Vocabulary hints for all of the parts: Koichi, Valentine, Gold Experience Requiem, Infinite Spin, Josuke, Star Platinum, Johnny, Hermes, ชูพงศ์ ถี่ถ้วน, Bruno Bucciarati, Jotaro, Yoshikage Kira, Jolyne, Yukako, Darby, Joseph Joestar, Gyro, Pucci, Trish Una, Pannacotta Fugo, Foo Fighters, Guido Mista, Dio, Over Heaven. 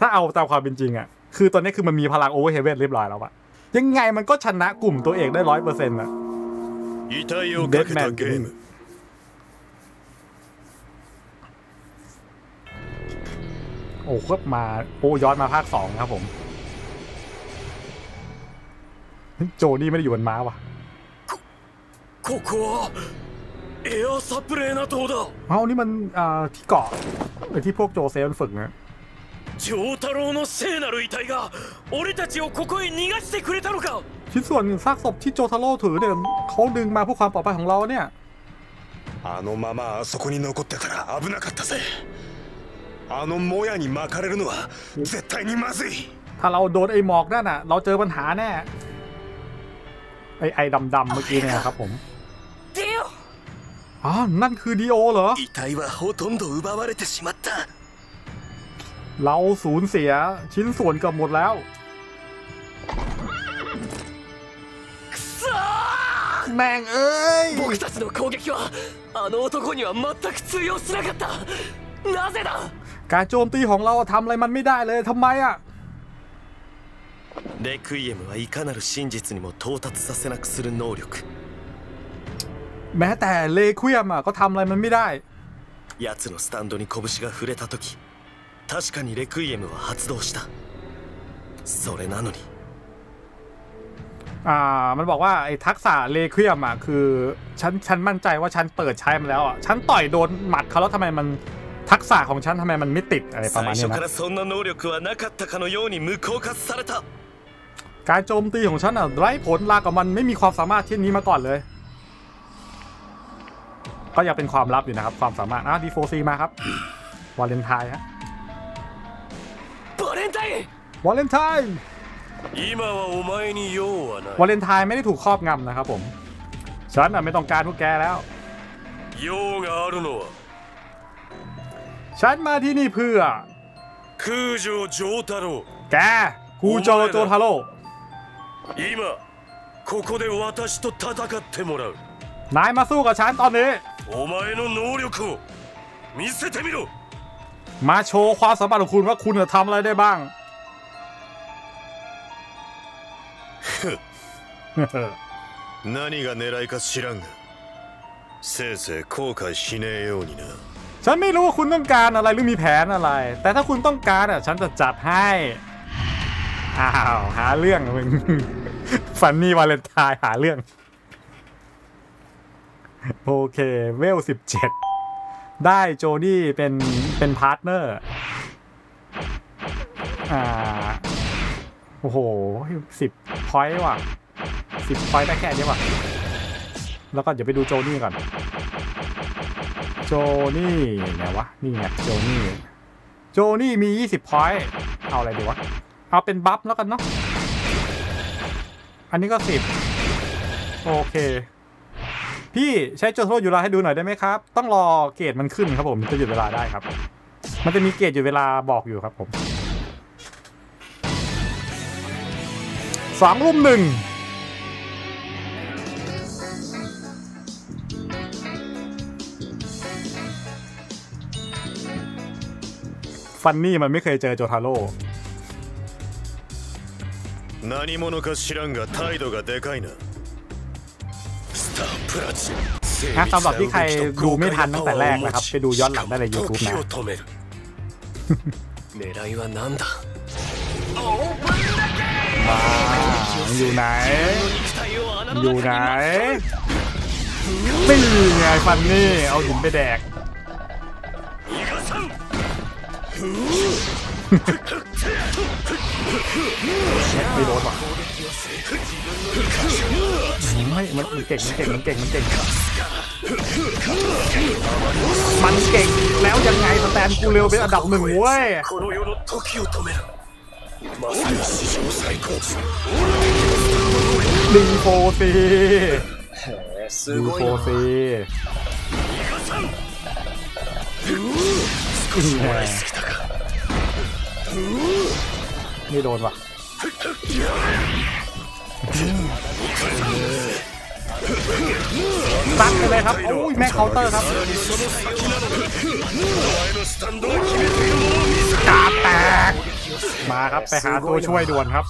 ถ้าเอาตามความเป็นจริงอ่ะคือตอนนี้คือมันมีพลังโอเวอร์เฮเว่นเรียบร้อยแล้วอะยังไงมันก็ชนะกลุ่มตัวเอกได้ 100% อะเดดแมนเกมโอ้ครับมาโอ้ย้อนมาภาค2ครับผมโจนี่ไม่ได้อยู่บนม้าว่ะเอานี่มันที่เกาะหรือที่พวกโจเซฟฝึกนะชินส่วนซากศพที่โจทาโร่ถือเนี่ยเขาดึงมาเพื่อความปลอดภัยของเราเนี่ยถ้าเราโดนไอ้หมอกนั่นน่ะเราเจอปัญหาแน่ไอ้ดำๆเมื่อกี้เนี่ยครับผมอ๋อนั่นคือดิโอเหรอเราสูญเสียชิ้นส่วนเกือบหมดแล้วแม่งเอ้ยการโจมตีของเราทำอะไรมันไม่ได้เลยทำไมอ่ะレクイエムはいかなる真実にも到達させなくする能力แม้แต่เลควิเอมอ่ะก็ทำอะไรมันไม่ได้やつのスタンドに拳が触れた時確かにレクイエムは発動したそれなのにมันบอกว่าไอ้ทักษะเลควิเอมอ่ะคือฉันมั่นใจว่าฉันเปิดใช้มันแล้วอ่ะฉันต่อยโดนหมัดเขาแล้วทำไมมันทักษะของฉันทำไมมันไม่ติดอะไรประมาณนี้นะการโจมตีของฉันอ่ะไร้ผลลากับมันไม่มีความสามารถเช่นนี้มาก่อนเลยก็ยังเป็นความลับอยู่นะครับความสามารถดีโฟซีมาครับวาเลนไทน์ฮะวาเลนไทน์ไม่ได้ถูกครอบงำนะครับผมฉันอ่ะไม่ต้องการพวกแกแล้วฉันมาที่นี่เพื่อแกคูโจโจทาโร่นายมาสู้กับฉันตอนนี้มาโชว์ความสามารถของคุณว่าคุณจะทำอะไรได้บ้างฉันไม่รู้ว่าคุณต้องการอะไรหรือมีแผนอะไรแต่ถ้าคุณต้องการอ่ะฉันจะจัดให้อ้าวหาเรื่องมึงฟันนี่วาเลนไทน์หาเรื่องโอเคเวล17ได้โจนี่เป็นพาร์ทเนอร์โอ้โห10 พอยต์ว่ะ10 พอยต์ได้แค่นี้ว่ะแล้วก็เดี๋ยวไปดูโจนี่ก่อนโจนี่ไงวะนี่ไงโจนี่มี20 พอยต์เอาอะไรดีวะเอาเป็นบัฟแล้วกันเนาะอันนี้ก็10โอเคพี่ใช้โจโทอยู่เวลาให้ดูหน่อยได้ไหมครับต้องรอเกรดมันขึ้นครับผมจะหยุดเวลาได้ครับมันจะมีเกรดหยุดเวลาบอกอยู่ครับผม2 รุ่ม 1ฟันนี่มันไม่เคยเจอโจทาโร่สำหรับที่ใครดูไม่ทันตั้งแต่แรกนะครับไปดูย้อนหลังได้ใน YouTube นะอยู่ไหนไม่ไงฟันนี่เอาหินไปแดกไม่โดนหรอกไม่มันเก่งมันเก่งแล้วยังไงสแตนกูเร็วเป็นอันดับ 1เว้ยดีโฟซีไม่โดนว่ะซัดเลยครับโอ้ยแม่เคาน์เตอร์ครับกาแต มาครับไปหาตัวช่วยด่วนครับ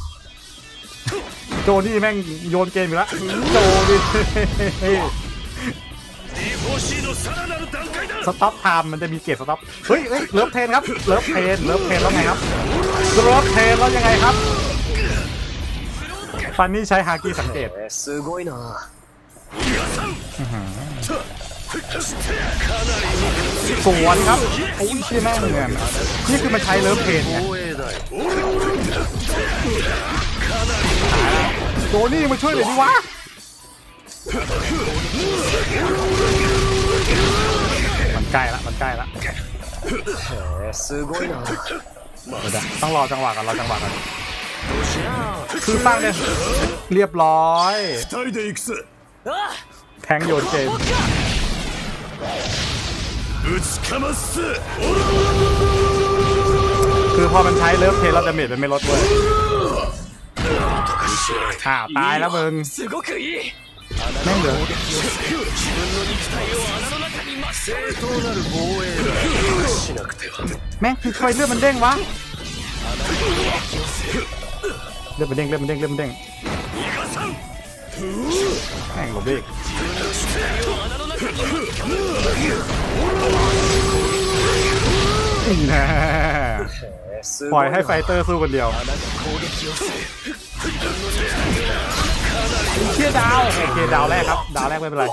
โจนี่แม่งโยนเกมอยู่แล้วโจนี่สต็อปไทม์มันจะมีเกจสต็อปเฮ้ยเลิฟเทนครับเลิฟเทนเลิฟเทนแล้วไงครับเลิฟเทนแล้วยังไงครับฟันนี่ใช้ฮากิสังเกตสวนครับโอ้ยที่แม่งเงินนี่คือมันใช้เลิฟเทนโจนี่มาช่วยหน่อยดิวะมันใกล้ละมันใกล้ละต้องรอจังหวะกันรอจังหวะกันคือตั้งเลยเรียบร้อยแทงโยนเกมคือพอมันใช้เลิฟเทสแล้วดาเมจมันไม่ลดเลยข่าตายแล้วมึงแม่งเหรอแม่งคือใครเลือดมันเด้งวะเลือดมันเด้งเลือดมันเด้งเลือดมันเด้งแม่งหลบดิปล่อยให้ไฟเตอร์สู้คนเดียวเชี่ยดาวโอเคดาวแรกครับดาวแรกไม่เป็นไร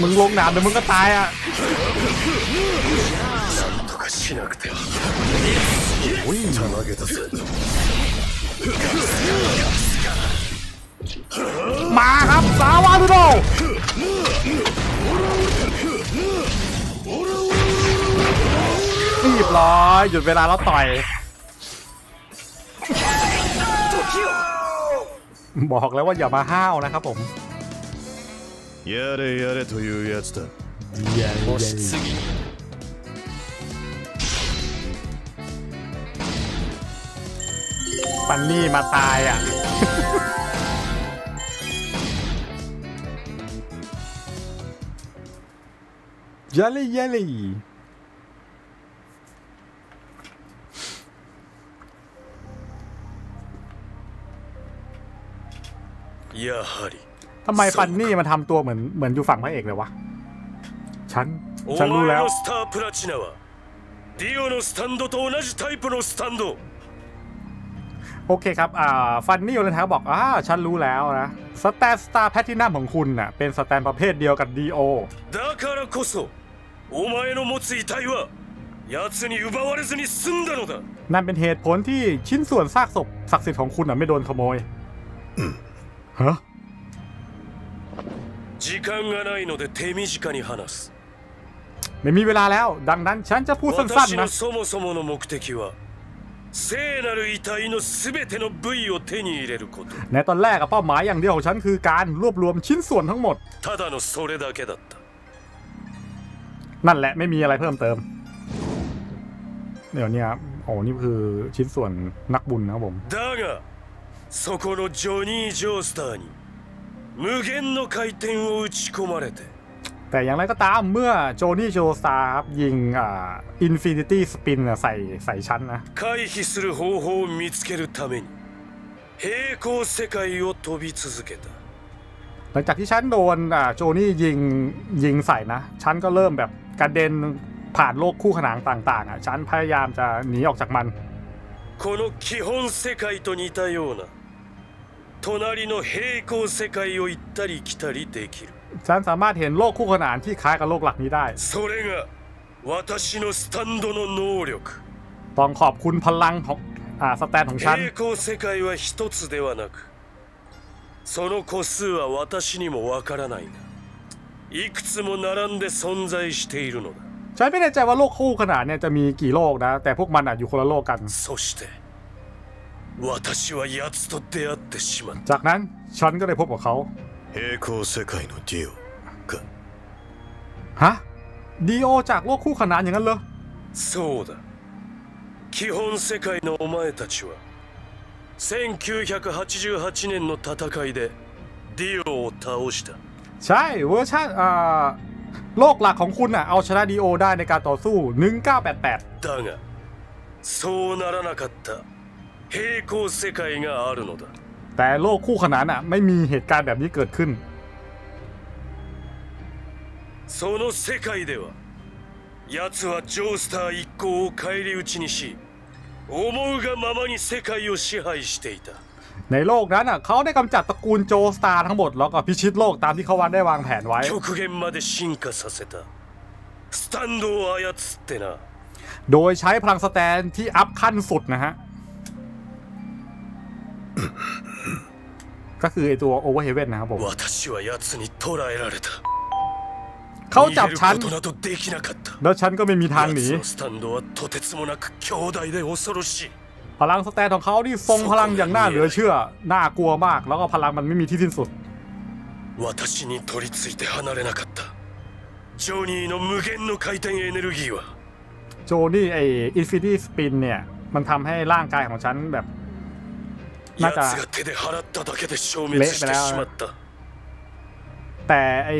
มึงลงน้ำเดี๋ยวมึงก็ตายอ่ะมาครับสาวาดูโดรีบร้อยหยุดเวลาแล้วต่อยบอกแล้วว่าอย่ามาห้าวนะครับผมやれやれというやつだปันนี่มาตายอ่ะยาลียาลีทำไมฟันนี่มันทำตัวเหมือนอยู่ฝั่งพระเอกเลยวะฉันรู้แล้วโอเคครับฟันนี่โอเลนทาบอกฉันรู้แล้วนะสแตนสตาร์แพทินัมของคุณน่ะเป็นสแตนประเภทเดียวกับดีโอนั่นเป็นเหตุผลที่ชิ้นส่วนซากศพศักดิ์สิทธิ์ของคุณน่ะไม่โดนขโมยฮะไม่มีเวลาแล้วดังนั้นฉันจะพูดสั้นๆนะในตอนแรกเป้าหมายอย่างเดียวของฉันคือการรวบรวมชิ้นส่วนทั้งหมดนั่นแหละไม่มีอะไรเพิ่มเติมเดี๋ยวนี้ครับโอ้นี่คือชิ้นส่วนนักบุญนะครับผมそこのジョニー・ジョースターに無限の回転を打ち込まれてแต่อย่างไรก็ตามเมื่อโจนี่โจสตาร์ครับยิงอินฟินิตี้สปินใส่ชั้นนะ回避する方法を見つけるために平行世界を飛び続けたหลังจากที่ชั้นโดนโจนี่ยิงใส่นะชั้นก็เริ่มแบบกระเด็นผ่านโลกคู่ขนานต่างๆชั้นพยายามจะหนีออกจากมันこの基本世界と似たような隣の平行世界を行ったり来たりできるฉันสามารถเห็นโลกคู่ขนานที่คล้ายกับโลกหลักนี้ได้それが私のスタンドの能力ต้องขอบคุณพลังของสแตนของฉัน平行世界は一つではなくその個数は私にもわからないいくつも並んで存在しているのだฉันไม่แน่ใจว่าโลกคู่ขนานเนี่ยจะมีกี่โลกนะแต่พวกมันอยู่คนละโลกกันจากนั้นฉันก็ได้พบกับเขาฮะดีโอจากโลกคู่ขนานอย่างนั้นเหรอใช่เวอร์ชัน โลกหลักของคุณน่ะเอาชนะดีโอได้ในการต่อสู้1988だがそうならなかった平行世界があるのだแต่โลกคู่ขนานน่ะไม่มีเหตุการณ์แบบนี้เกิดขึ้นその世界では奴はジョースター一行を返り討ちにし思うがままに世界を支配していたในโลกนั้นน่ะเขาได้กำจัดตระกูลโจสตาร์ทั้งหมดแล้วก็พิชิตโลกตามที่เขาวางได้วางแผนไว้โดยใช้พลังสแตนที่อัพขั้นสุดนะฮะ ก็คือไอตัวโอเวอร์เฮเว่นนะครับผมเขาจับฉันแล้วฉันก็ไม่มีทางหนีพลังสแตนของเขาที่ทรงพลังอย่างน่าเหลือเชื่อน่ากลัวมากแล้วก็พลังมันไม่มีที่สิ้นสุดโจนี่ไออินฟินิตี้สปินเนี่ยมันทำให้ร่างกายของฉันแบบน่าจะเละไปแล้วแต่ไอ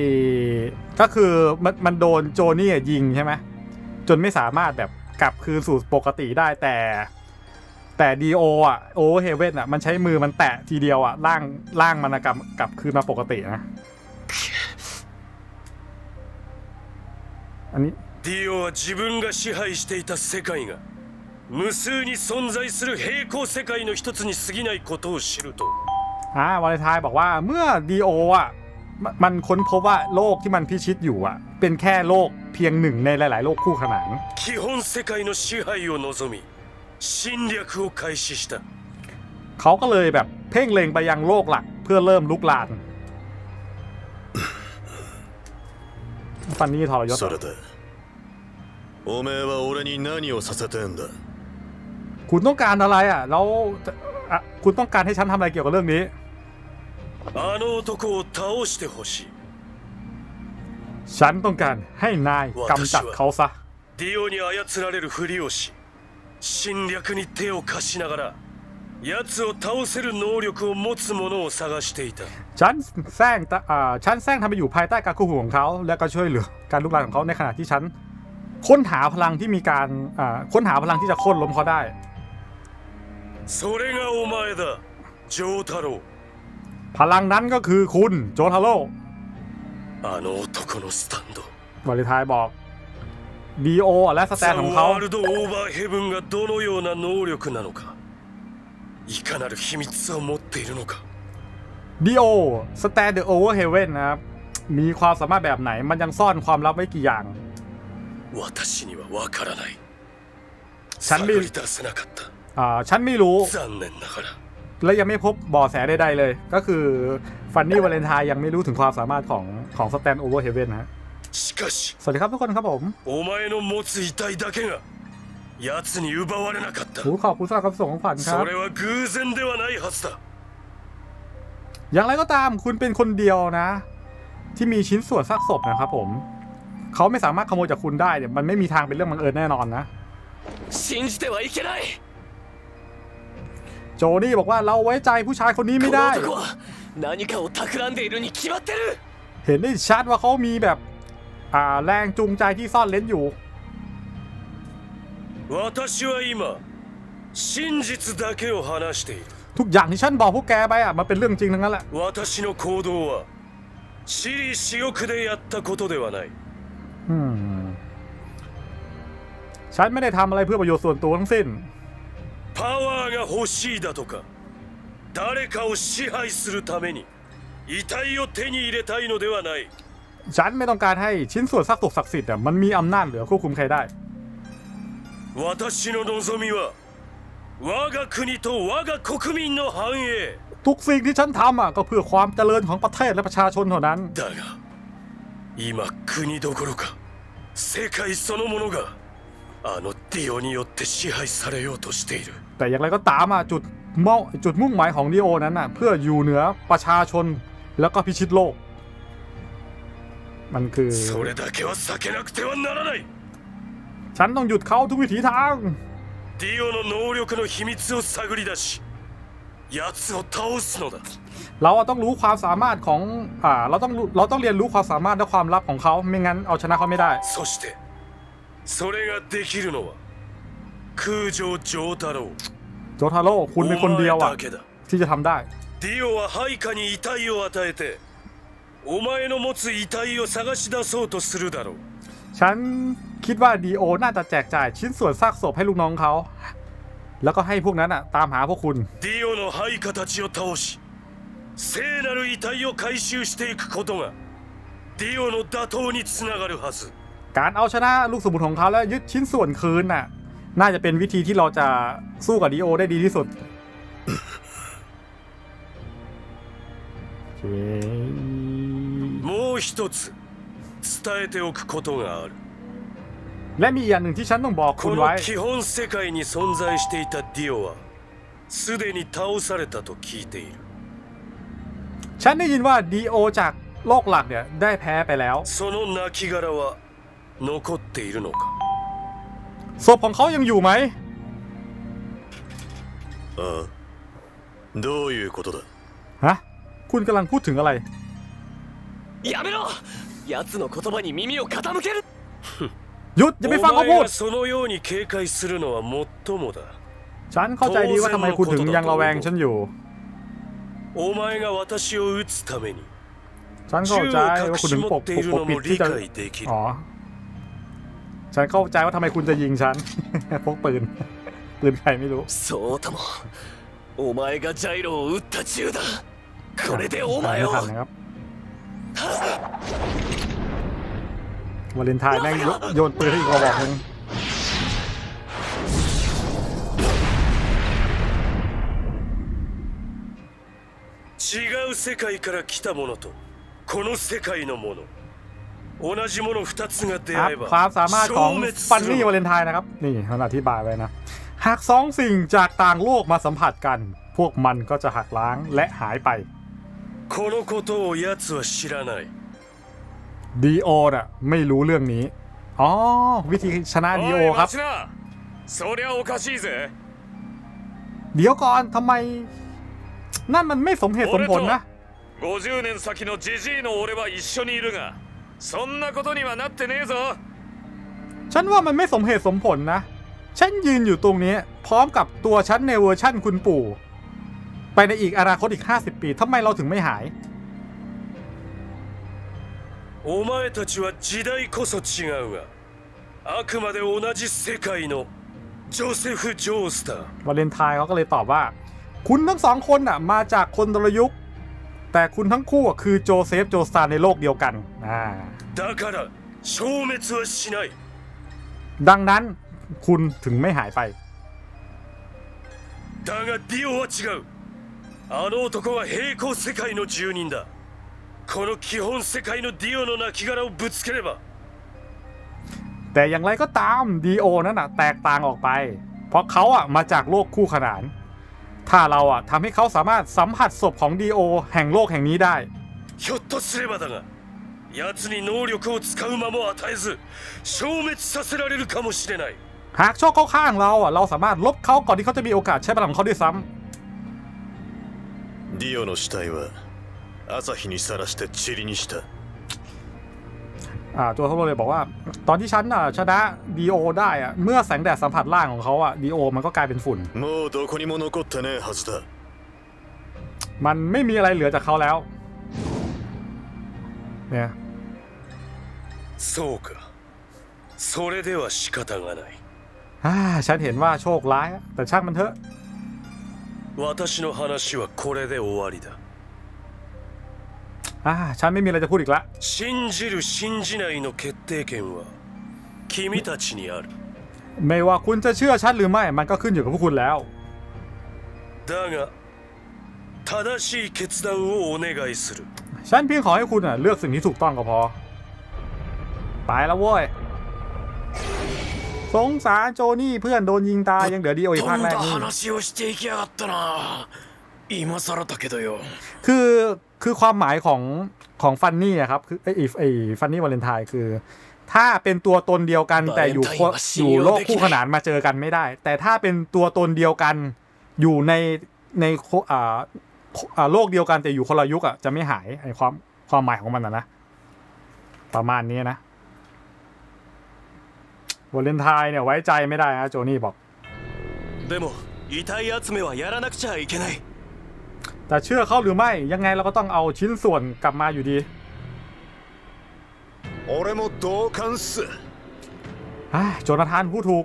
ก็คือมันโดนโจนี่ยิงใช่ไหมจนไม่สามารถแบบกลับคืนสู่ปกติได้แต่ดีโออ่ะโอเฮเว่นอ่ะมันใช้มือมันแตะทีเดียวอ่ะร่างมันกลับคืนมาปกตินะอันนี้ดีโอは自分が支配していた世界が無数に存在する平行世界の一つに過ぎないことを知るとวาเลนไทน์บอกว่าเมื่อดีโออ่ะมันค้นพบว่าโลกที่มันพิชิตอยู่อ่ะเป็นแค่โลกเพียงหนึ่งในหลายๆโลกคู่ขนาน基本世界の支配を望みเขาก็เลยแบบเพ่งเล็งไปยังโลกหลักเพื่อเริ่มลุกลานฟันนี่ทรยศคุณต้องการอะไรอ่ะแล้วคุณต้องการให้ฉันทำอะไรเกี่ยวกับเรื่องนี้ฉันต้องการให้นายกำจัดเขาซะ侵略に手を貸しながら奴を倒せる能力を持つ者を探していたฉันแซงทำไปอยู่ภายใต้การควบคุมของเขาและก็ช่วยเหลือการลุกลามของเขาในขณะที่ฉันค้นหาพลังที่มีการค้นหาพลังที่จะโค่นล้มเขาได้พลังนั้นก็คือคุณโจทาโร่วาเลนไทน์บอกดีโอและสแตนของเขาดีโอสแตนเดอะโอเวอร์เฮเว่นนะครับมีความสามารถแบบไหนมันยังซ่อนความลับไว้กี่อย่างฉันไม่รู้และยังไม่พบบ่อแสใดๆเลยก็คือฟันนี่วาเลนไทน์ยังไม่รู้ถึงความสามารถของสแตนโอเวอร์เฮเว่นนะสวัสดีครับทุกคนครับผมขอบคุณสำหรับคำส่งของขวัญครับอย่างไรก็ตามคุณเป็นคนเดียวนะที่มีชิ้นส่วนซากศพนะครับผมเขาไม่สามารถขโมยจากคุณได้เนี่ยมันไม่มีทางเป็นเรื่องบังเอิญแน่นอนนะโจนี่บอกว่าเราไว้ใจผู้ชายคนนี้ไม่ได้เห็นได้ชัดว่าเขามีแบบแรงจูงใจที่ซ่อนเร้นอยู่ทุกอย่างที่ฉันบอกพวกแกไปมันเป็นเรื่องจริงทั้งนั้นแหละฉันไม่ได้ทำอะไรเพื่อประโยชน์ส่วนตัวทั้งสิ้นฉันไม่ต้องการให้ชิ้นส่วนซากศพศักดิ์สิทธิ์มันมีอำนาจเหลือควบคุมใครได้ทุกสิ่งที่ฉันทำก็เพื่อความเจริญของประเทศและประชาชนเท่านั้นแต่อย่างไรก็ตามจุดมุ่งหมายของดีโอนั้นเพื่ออยู่เหนือประชาชนแล้วก็พิชิตโลกมันคือฉันต้องหยุดเขาทุกวิถีทาง เราต้องรู้ความสามารถของเราต้องเรียนรู้ความสามารถและความลับของเขาไม่งั้นเอาชนะเขาไม่ได้โจทาโร่คุณเป็นคนเดียวอะที่จะทำได้ดิโอは配下に遺体を与えてお前の持つ遺体を探し出そうとするだろうฉันคิดว่าดิโอน่าจะแจกจ่ายชิ้นส่วนซากศพให้ลูกน้องเขาแล้วก็ให้พวกนั้นอะตามหาพวกคุณดิโอの配下たちを倒し聖なる遺体を回収していくことがディオの打倒につながるはずการเอาชนะลูกสมุนของเขาและยึดชิ้นส่วนคืนน่ะน่าจะเป็นวิธีที่เราจะสู้กับดิโอได้ดีที่สุดもう一つ伝えておくことがあるและมีอย่างหนึ่งที่ฉันต้องบอกคุณไว้この基本世界に存在していたディオはすでに倒されたと聞いているฉันได้ยินว่าดีโอจากโลกหลักเนี่ยได้แพ้ไปแล้วศพของเขายังอยู่ไหมฮะคุณกำลังพูดถึงอะไรหยุดอย่าไปฟังเขาพูดฉันเข้าใจดีว่าทำไมคุณถึงยังระแวงฉันอยู่お前が私を撃つためにฉันเข้าใจว่าคุณถึงปกปิดที่จะอ๋อฉันเข้าใจว่าทำไมคุณจะยิงฉันพกปืนใครไม่รู้そうともお前がジャイロを撃った銃だこれでお前をวาเลนไทน์แม่งโยนปืนให้อีกกระบอกนึง違う世界から来たものとこの世界のもの同じもの2つが出会えばความสามารถของฟันนี่วาเลนไทน์นะครับนี่เขาอธิบายไว้นะหากสองสิ่งจากต่างโลกมาสัมผัสกันพวกมันก็จะหักล้างและหายไปこのことをやつは知らないดีโอน่ะไม่รู้เรื่องนี้อ๋อวิธีชนะดีโอครับเดี๋ยวก่อนทำไมนั่นมันไม่สมเหตุสมผลนะ50年先のジジイの俺は一緒にいるがそんなことにはなってねえぞฉันว่ามันไม่สมเหตุสมผลนะฉันยืนอยู่ตรงนี้พร้อมกับตัวฉันในเวอร์ชั่นคุณปู่ไปในอีกอนาคตอีก50ปีทำไมเราถึงไม่หายお前たちは時代こそ違うがあくまで同じ世界のジョセフ・ジョースターวาเลนไทน์เขาก็เลยตอบว่าคุณทั้งสองคนน่ะมาจากคนละยุคแต่คุณทั้งคู่คือโจเซฟโจสตาร์ในโลกเดียวกันดังนั้นคุณถึงไม่หายไปแต่อย่างไรก็ตามดิโอนั้นน่ะแตกต่างออกไปเพราะเขาอ่ะมาจากโลกคู่ขนานถ้าเราอะทำให้เขาสามารถสัมผัสศพของดีโอแห่งโลกแห่งนี้ได้หากโชคเข้าข้างเราอะเราสามารถลบเขาก่อนที่เขาจะมีโอกาสใช้พลังของเขาด้วยซ้ำตัวเขาเลยบอกว่าตอนที่ฉันชนะดีโอได้อะเมื่อแสงแดดสัมผัสร่างของเขาอะดีโอมันก็กลายเป็นฝุ่นมันไม่มีอะไรเหลือจากเขาแล้วเนี่ยฉันเห็นว่าโชคร้ายแต่ช่างมันเถอะฉันไม่มีอะไรจะพูดอีกละไม่ว่าคุณจะเชื่อฉันหรือไม่มันก็ขึ้นอยู่กับพวกคุณแล้วฉันเพียงขอให้คุณเลือกสิ่งที่ถูกต้องก็พอไปแล้วเว้ยสงสารโจนี่เพื่อนโดนยิงตายยังเหลือดีโออีกภาคแรกคือความหมายของฟันนี่อะครับคือไอ้ฟันนี่วาเลนไทน์คือถ้าเป็นตัวตนเดียวกันแต่อยู่โลกคู่ขนานมาเจอกันไม่ได้แต่ถ้าเป็นตัวตนเดียวกันอยู่ใน โรคเดียวกันแต่อยู่คนละยุคอ่ะจะไม่หายไอความหมายของมันนะประมาณนี้นะวาเลนไทน์เนี่ยไว้ใจไม่ได้นะโจนี่บอกแต่เชื่อเขาหรือไม่ยังไงเราก็ต้องเอาชิ้นส่วนกลับมาอยู่ดีโจนาธานผู้ถูก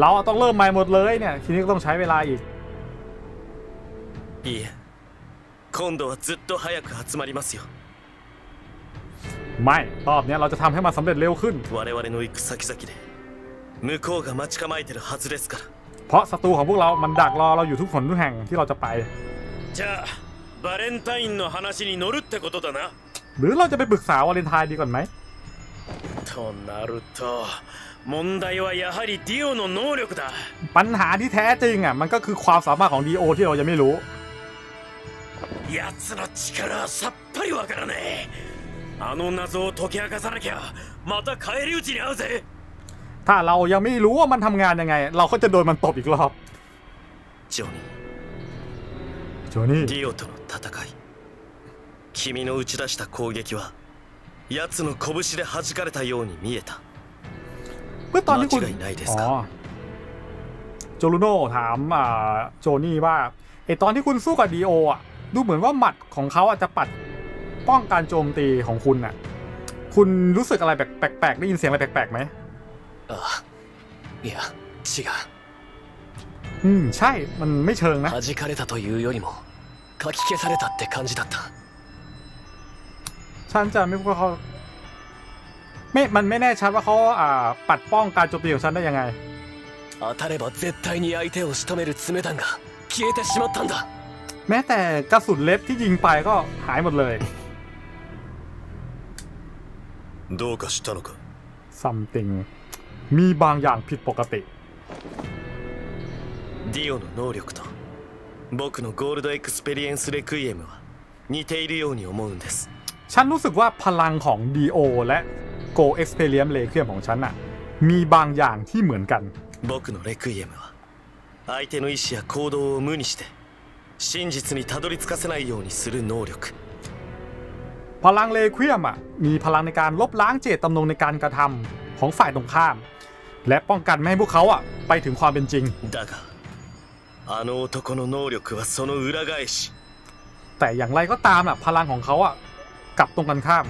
เราต้องเริ่มใหม่หมดเลยเนี่ยทีนี้ก็ต้องใช้เวลาอีกไม่รอบนี้เราจะทำให้มันสำเร็จเร็วขึ้นเพราะศัตรูของพวกเรามันดักรอเราอยู่ทุกคนทุกแห่งที่เราจะไปหรือเราจะไปปรึกษาวาเลนไทน์ดีกว่าไหมปัญหาที่แท้จริงอ่ะมันก็คือความสามารถของดีโอที่เรายังไม่รู้ถ้าเรายังไม่รู้ว่ามันทำงานยังไงเราก็จะโดนมันตบอีกรอบโจนี่ディオとの戦い君の打ち出した攻撃は奴の拳で弾かれたように見えた間違いないですかโจลูโน่ถามโจนี่ว่าไอตอนที่คุณสู้กับดีโออ่ะดูเหมือนว่าหมัดของเขาอาจจะปัดป้องการโจมตีของคุณน่ะคุณรู้สึกอะไรแปลกได้ยินเสียงอะไรแปลกๆไหมいや違うใช่มันไม่เชิงนะ弾かれたというよりもかき消されたって感じだったฉันจะไม่พูดว่าเขามันไม่แน่ชัดว่าเขาปัดป้องการโจมตีของฉันได้ยังไง当たれば絶対に相手を仕留める爪弾が消えてしまったんだแม้แต่กระสุนเล็บที่ยิงไปก็หายหมดเลยどうかしたのか something มีบางอย่างผิดปกติディオの能力と僕のゴールドエクスペリエンスレクイエムは似ているように思うんですฉันรู้สึกว่าพลังของディオและโกเอ็กซ์เพรียมเลคเรียมของฉันน่ะมีบางอย่างที่เหมือนกัน僕のレクイエムは相手の意思や行動を無にして真実にたどり着かせないようにする能力พลังเลคเรียมอ่ะมีพลังในการลบล้างเจตจำนงในการกระทำของฝ่ายตรงข้ามและป้องกันไม่ให้พวกเขาอ่ะไปถึงความเป็นจริงแต่อย่างไรก็ตามอ่ะพลังของเขาอ่ะกลับตรงกันข้าม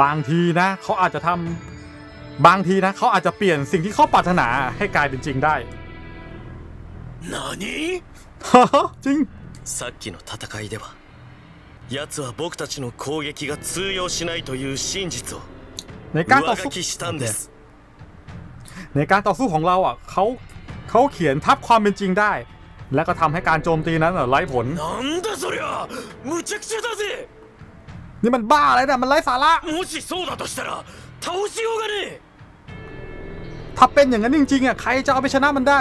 บางทีนะเขาอาจจะเปลี่ยนสิ่งที่เขาปรารถนาให้กลายเป็นจริงได้จริงในการต่อสู้ของเราอ่ะเขาเขียนทับความเป็นจริงได้และก็ทำให้การโจมตีนั้นไร้ผลนี่มันบ้าอะไรนะมันไร้สาระถ้าเป็นอย่างนั้นจริงๆอ่ะใครจะเอาไปชนะมันได้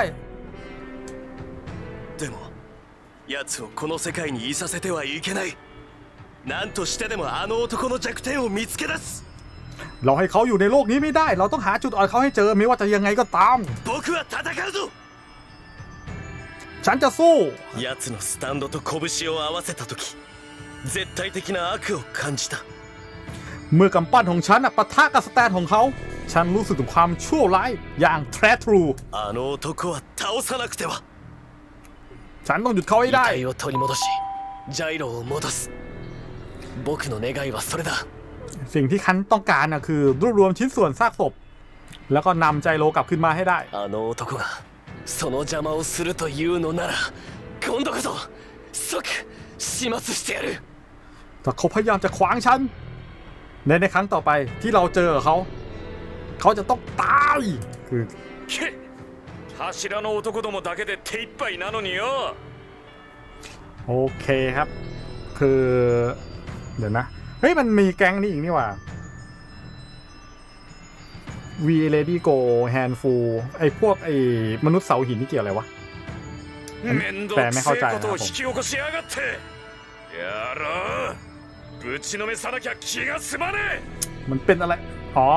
เราให้เขาอยู่ในโลกนี้ไม่ได้เราต้องหาจุดอ่อนเขาให้เจอไม่ว่าจะยังไงก็ตามฉันจะสู้เมื่อกำปั้นของฉันปะทะกับสแตนของเขาฉันรู้สึกถึงความชั่วร้ายอย่างแท้ทรูฉันต้องหยุดเขาให้ได้สิ่งที่ฉันต้องการคือรวบรวมชิ้นส่วนซากศพแล้วก็นำไจโรกลับขึ้นมาให้ได้แต่เขาพยายามจะขวางฉันในครั้งต่อไปที่เราเจอเขาจะต้องตายคือโอเคครับคือเดี๋ยวนะเฮ้ยมันมีแก๊งนี้อีกนี่หว่า V Lady Go Handful ไอพวกไอมนุษย์เสาหินนี่เกี่ยวอะไรวะแต่ไม่เข้าใจนะผม มันเป็นอะไรอ๋อ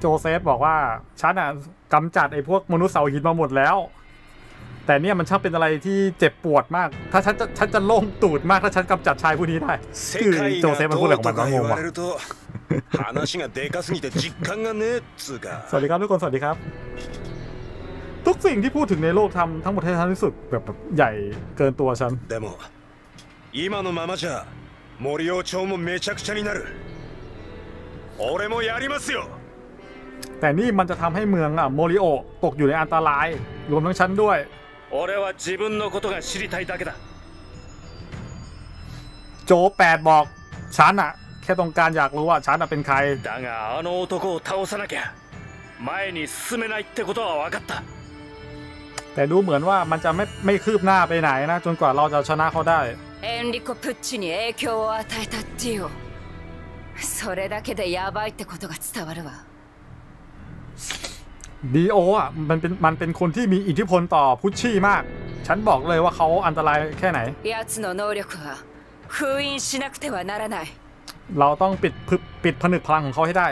โจเซฟบอกว่าฉันอ่ะกำจัดไอ้พวกมนุษย์เสาหินมาหมดแล้วแต่เนี่ยมันช่างเป็นอะไรที่เจ็บปวดมากถ้าฉันจะโล่งตูดมากถ้าฉันกำจัดชายผู้นี้ได้คือโจเซฟมันพูดอะไรของมันงงว่ะสวัสดีครับทุกคนสวัสดีครับทุกสิ่งที่พูดถึงในโลกทำทั้งหมดให้ฉันรู้สึกแบบใหญ่เกินตัวฉันแต่นี่มันจะทำให้เมืองอะโมริโอตกอยู่ในอันตรายรวมทั้งฉันด้วยโจแปดบอกฉันอะแค่ต้องการอยากรู้ว่าฉันอะเป็นใครแต่ดูเหมือนว่ามันจะไม่คืบหน้าไปไหนนะจนกว่าเราจะชนะเขาได้ดีโออ่ะมันเป็นคนที่มีอิทธิพลต่อพุชชี่มากฉันบอกเลยว่าเขาอันตรายแค่ไหนเราต้องปิดผนึกพลังของเขาให้ได้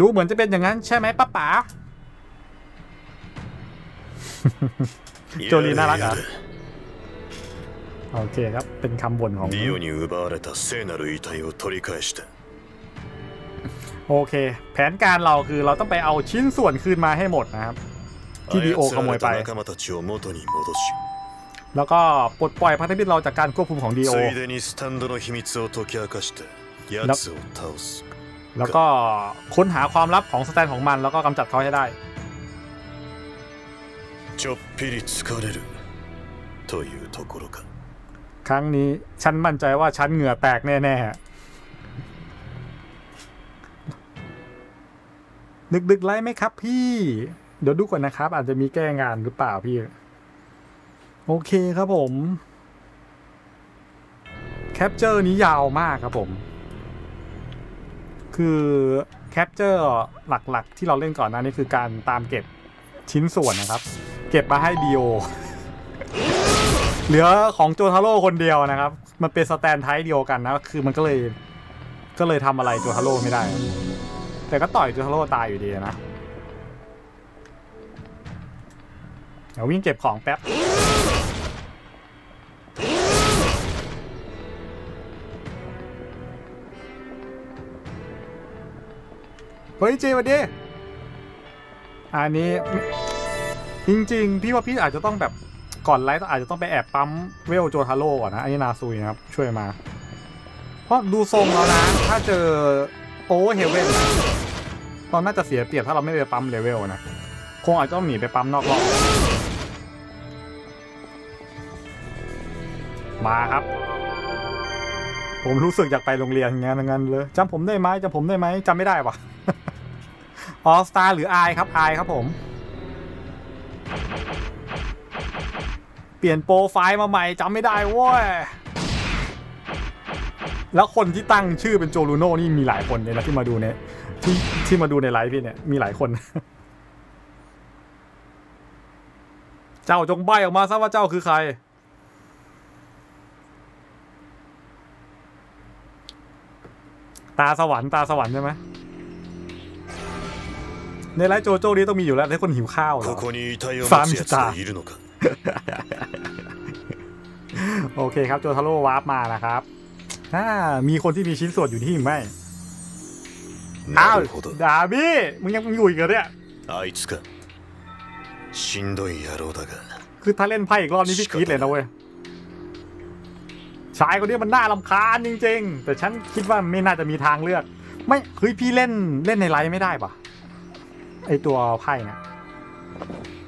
ดูเหมือนจะเป็นอย่างนั้นใช่ไหมป้าป๋าโจลีน่ารักอ่ะโอเคครับเป็นคำบ่นของโอเคแผนการเราคือเราต้องไปเอาชิ้นส่วนคืนมาให้หมดนะครับที่ดีโอขโมยไปแล้วก็ปลดปล่อยพันธมิตรเราจากการควบคุมของดีโอแล้วก็ค้นหาความลับของสแตนของมันแล้วก็กำจัดเขาให้ได้ครั้งนี้ฉันมั่นใจว่าฉันเหงื่อแตกแน่ๆดึกๆไล่ไหมครับพี่เดี๋ยวดูก่อนนะครับอาจจะมีแก้งานหรือเปล่าพี่โอเคครับผมแคปเจอร์นี้ยาวมากครับผมคือแคปเจอร์หลักๆที่เราเล่นก่อนหน้านี้คือการตามเก็บชิ้นส่วนนะครับเก็บมาให้ดีโอเหลือของโจทาโร่คนเดียวนะครับมันเป็นสแตนไทป์เดียวกันนะคือมันก็เลยทำอะไรโจทาโร่ไม่ได้แต่ก็ต่อยโจทาโร่ตายอยู่ดีนะเดี๋ยววิ่งเก็บของแป๊บเฮ้ยเจวันดีอันนี้จริงๆพี่ว่าพี่อาจจะต้องแบบก่อนไลฟ์อาจจะต้องไปแอบปั๊มเวลโจทาโร่ก่อนนะอันนี้นาซุยนะครับช่วยมาเพราะดูทรงแล้วนะถ้าเจอโอเวอร์เฮเว่นเราน่าจะเสียเปรียบถ้าเราไม่ไปปั๊มเลเวลนะคงอาจจะต้องหนีไปปั๊มนอกรอบมาครับผมรู้สึกอยากไปโรงเรียนอย่างงั้นเลยจำผมได้ไหมจำไม่ได้ปะออสตาร์หรือไอครับไอครับผมเปลี่ยนโปรไฟล์มาใหม่จำไม่ได้เว้ยแล้วคนที่ตั้งชื่อเป็นโจลูโน่นี่มีหลายคนเลยนะที่มาดูเนี่ยที่มาดูในไลฟ์พี่เนี่ยมีหลายคนเจ้าจงใบออกมาซะว่าเจ้าคือใครตาสวรรค์ใช่ไหมในไลฟ์โจโจ้นี้ต้องมีอยู่แล้วให้คนหิวข้าวเหรอสามตาโอเคครับโจทาโร่วาร์ปมานะครับมีคนที่มีชิ้นส่วนอยู่ที่ไหมอ้าวดาบี้มึงยังอยู่อีกเหรอเนี่ยคือถ้าเล่นไพ่อีกรอบนี้พี่คิดเลยนะเว้ยชายคนนี้มันน่ารำคาญจริงๆแต่ฉันคิดว่าไม่น่าจะมีทางเลือกไม่เฮ้ยพี่เล่นในไลฟ์ไม่ได้ปะไอตัวไพ่นะ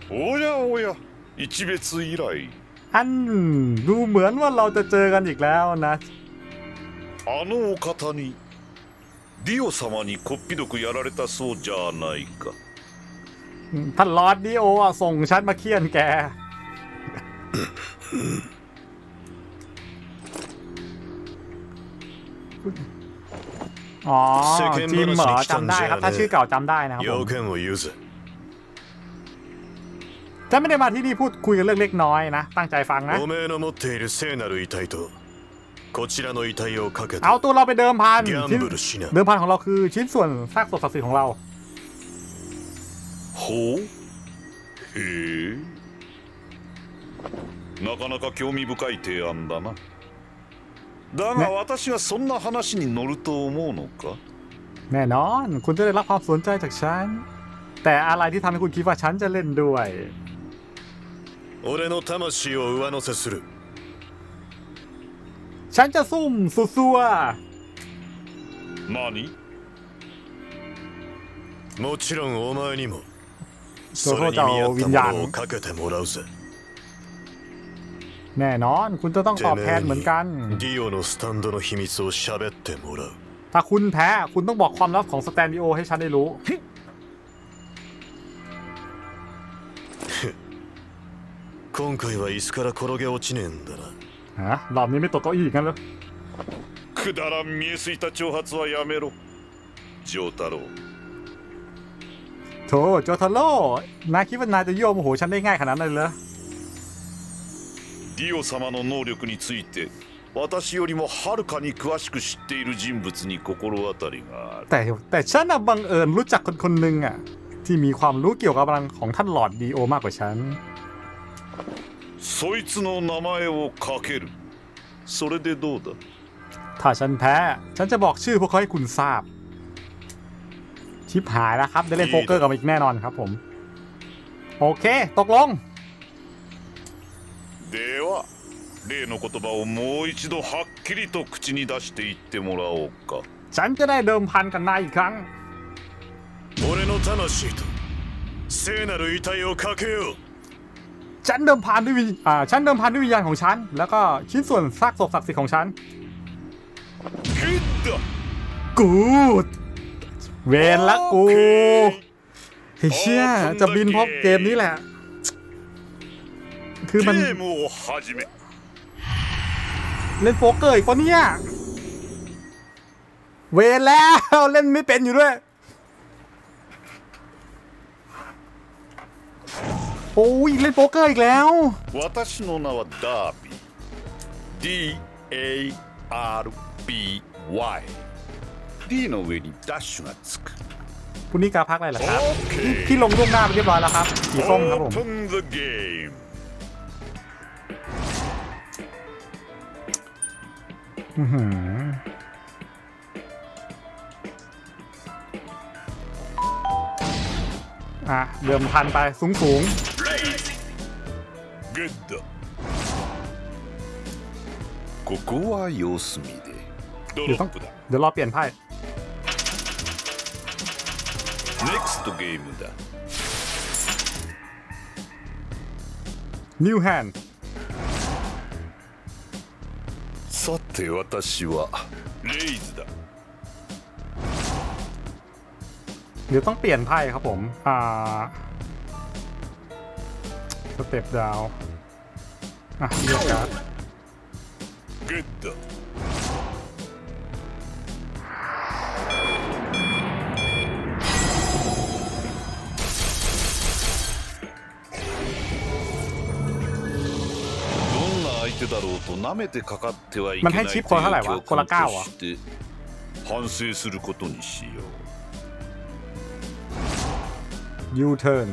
โอ้ยอันดูเหมือนว่าเราจะเจอกันอีกแล้วนะท่านลอร์ดดิโอส่งฉันมาเคี่ยนแก อ๋อจิมเหรอจำได้ครับถ้าชื่อเก่าจำได้นะครับฉันไม่ได้มาที่นี่พูดคุยกันเรื่องเล็กน้อยนะตั้งใจฟังนะ เอาตัวเราไปเดิมพันเดิมพันของเราคือชิ้นส่วนซากศพศักดิ์สิทธิ์ของเราโหเฮ้なかなか興味深い提案だな。だが私はそんな話に乗ると思うのか。แน่นอนคุณจะได้รับความสนใจจากฉันแต่อะไรที่ทำให้คุณคิดว่าฉันจะเล่นด้วยฉันจะซุ่มสุดซัว何もちろんお前にもそれに見合ったものをかけてもらうぜแน่นอนคุณจะต้องตอบแทนเหมือนกันถ้าคุณแพ้คุณต้องบอกความลับของสแตนดิโอให้ฉันได้รู้ฮะรอบนี้ไม่ตกเก้าอี้กันเลยโธ่โจทาโร่นายคิดว่านายจะโยมโอ้โหฉันได้ง่ายขนาดนั้นเลยเหรอディオ様の能力について私よりもはるかに詳しく知っている人物に心当たりがある。แต่ฉันบังเอิญรู้จักคนคนหนึ่งอ่ะที่มีความรู้เกี่ยวกับพลังของท่านหลอดดีโอมากกว่าฉันそいつの名前をかける。それでどうだ。ถ้าฉันแพ้ฉันจะบอกชื่อพวกเขาให้คุณทราบชิบหายแล้วครับได้เล่นโป๊กเกอร์กับอีกแน่นอนครับผมโอเคตกลงでは例の言葉をもう一度はっきりと口に出して言ってもらおうか。ฉันจะได้เดิมพันกันอีกครั้ง。俺の魂と聖なる遺体をかけよう。ฉันเดิมพันด้วยวิญญาณของฉันแล้วก็ชิ้นส่วนซากศพศักดิ์สิทธิ์ของฉัน。Good เวรละกูเฮ้ยเชี่ยจะบินพบเกมนี้แหละคือมันเล่นโป๊กเกอร์อีกปะเนี่ยเวรแล้วเล่นไม่เป็นอยู่ด้วยโอ้ยเล่นโป๊กเกอร์อีกแล้ว私の名はダービー D A R B Y D の上にダッシュがつくคุณนี่กาพักอะไรล่ะครับที่ลงล่วงหน้าไปเรียบร้อยแล้วครับสีส้มครับผมอ่ะเดิมพันไปสูงここは様子見でเดี๋ยวรอเปลี่ยนไพ่Next game だ New handさて私はレイズだเดี๋ยวต้องเปลี่ยนไพ่ครับผมสเต็ปดาวอ่ะเลือกการ์ด Goodมันให้ชิปคนเท่าไหร่วะคนละ9อ่ะยูเทิร์น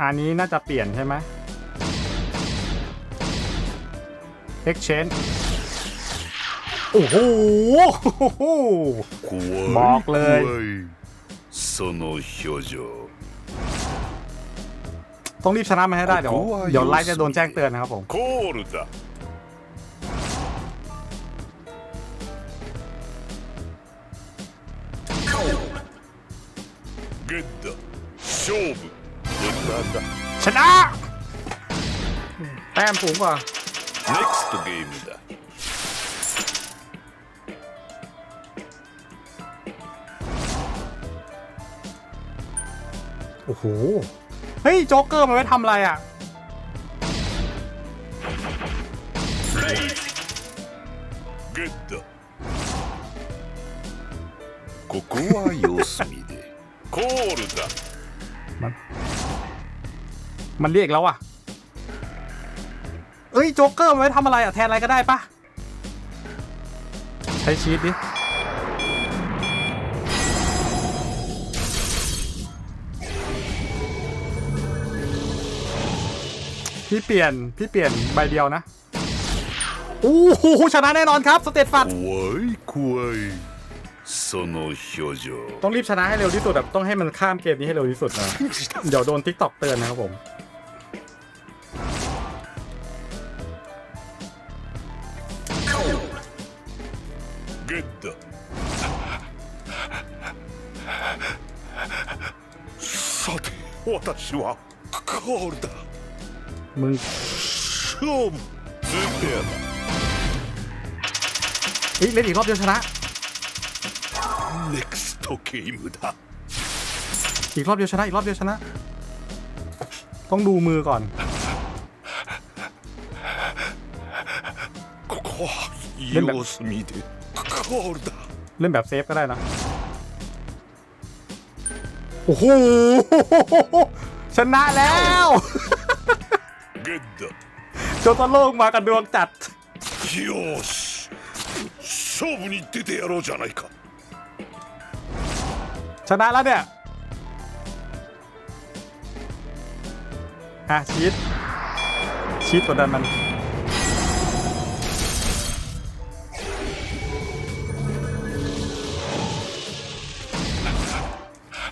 อันนี้น่าจะเปลี่ยนใช่ไหมเอ็กเชนโอ้โหบอกเลยต้องรีบชนะมันให้ได้เดี๋ยวไลฟ์จะโดนแจ้งเตือนนะครับผมชนะแต้มสูงกว่า next game โอ้โหเฮ้ยโจ๊กเกอร์มันไว้ทำอะไรอ่ะมันเรียกแล้วอ่ะเอ้ยโจ๊กเกอร์มันไว้ทำอะไรอ่ะแทนอะไรก็ได้ปะ ใช้ชีสดิพี่เปลี่ยนใบเดียวนะโอ้โหชนะแน่นอนครับสเตตฟัดต้องรีบชนะให้เร็วที่สุดแบบต้องให้มันข้ามเกมนี้ให้เร็วที่สุดนะเดี๋ยวโดน TikTok เตือนนะครับผมมึงเล่นอีกรอบเดียวชนะอีกรอบเดียวชนะต้องดูมือก่อนเล่นแบบเซฟก็ได้นะโอ้โหชนะแล้วโจตโลกมากันดวงจัดชนะแล้วเนี่ยอ่ะชีตตัวดันมัน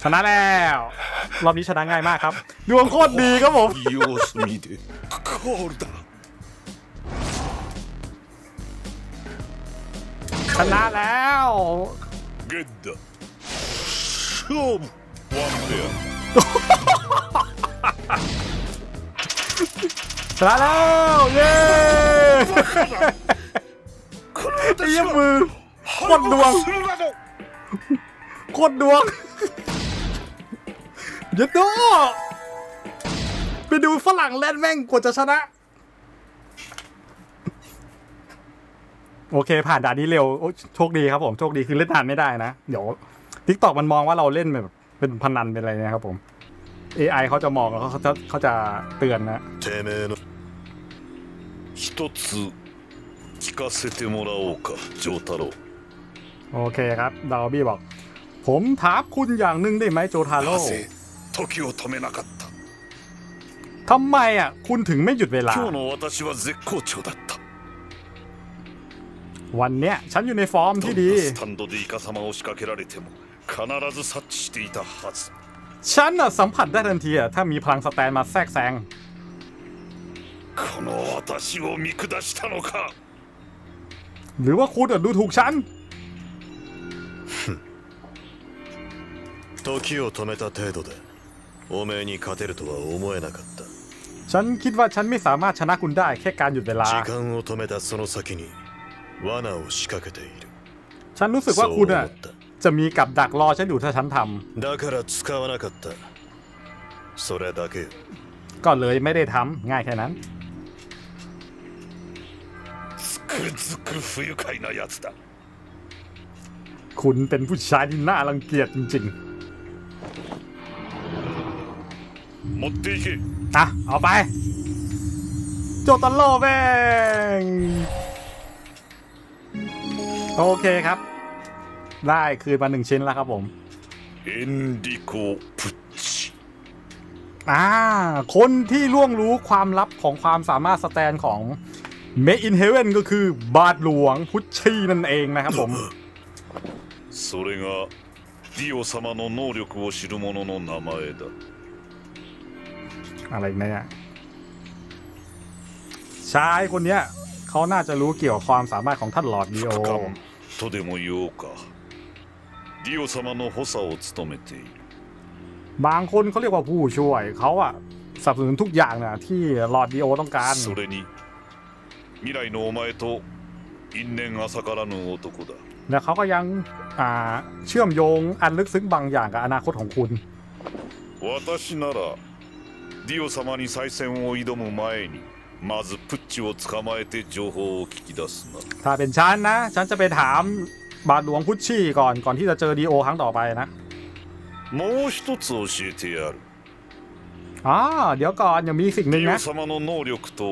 ชนะแล้วรอบนี้ชนะง่ายมากครับดวงโคตรดีครับผมชนะแล้วชนะแล้วเย้ไอ้ยมือโคตรดวงยึดโตไปดูฝรั่งเล่นแม่งกว่าจะชนะโอเคผ่านด่านนี้เร็วโชคดีครับผมโชคดีคือเล่นนานไม่ได้นะเดี๋ยว TikTok มันมองว่าเราเล่นแบบเป็นพนันเป็นอะไรนะครับผม AI เขาจะมองแล้วเขาจะเตือนนะโอเคครับดาวบี้บอกผมถามคุณอย่างหนึ่งได้ไหมโจทาโร่ทำไมอ่ะคุณถึงไม่หยุดเวลาวันเนี้ยฉันอยู่ในฟอร์มที่ดีฉันสัมผัสได้ทันทีถ้ามีพลังสแตนมาแทรกแซงหรือว่าคุณดูถูกฉันฉันคิดว่าฉันไม่สามารถชนะคุณได้แค่การหยุดเวลาฉันรู้สึกว่าคุณน่ะจะมีกับดักรอฉันอยู่ถ้าฉันทำก็เลยไม่ได้ทำง่ายแค่นั้นคุณเป็นผู้ชายที่น่ารังเกียจจริงๆอ่ะเอาไปโจตโลแบงโอเคครับได้คืนมา1ชิ้นแล้วครับผมเอนดิโกพุชคนที่ล่วงรู้ความลับของความสามารถสแตนของ Made in Heaven ก็คือบาทหลวงพุชชีนั่นเองนะครับผมそれがディオ様の能力を知る者の名前だอะไรเนี่ยชายคนเนี้ยเขาน่าจะรู้เกี่ยวความสามารถของท่านหลอดดิโอบางคนเขาเรียกว่าผู้ช่วยเขาอะสนับสนุนทุกอย่างนะที่หลอดดิโอต้องการและเขาก็ยังเชื่อมโยงอันลึกซึ้งบางอย่างกับอนาคตของคุณディオ様に再戦を挑む前にまずプッチを捕まえて情報を聞き出すなถ้าเป็นฉันนะฉันจะไปถามบาทหลวงพุชชี่ก่อนที่จะเจอดีโอครั้งต่อไปนะもう一つ教えてやるเดี๋ยวก่อนยังมีสิ่งหนึ่งนะディオ様の能力と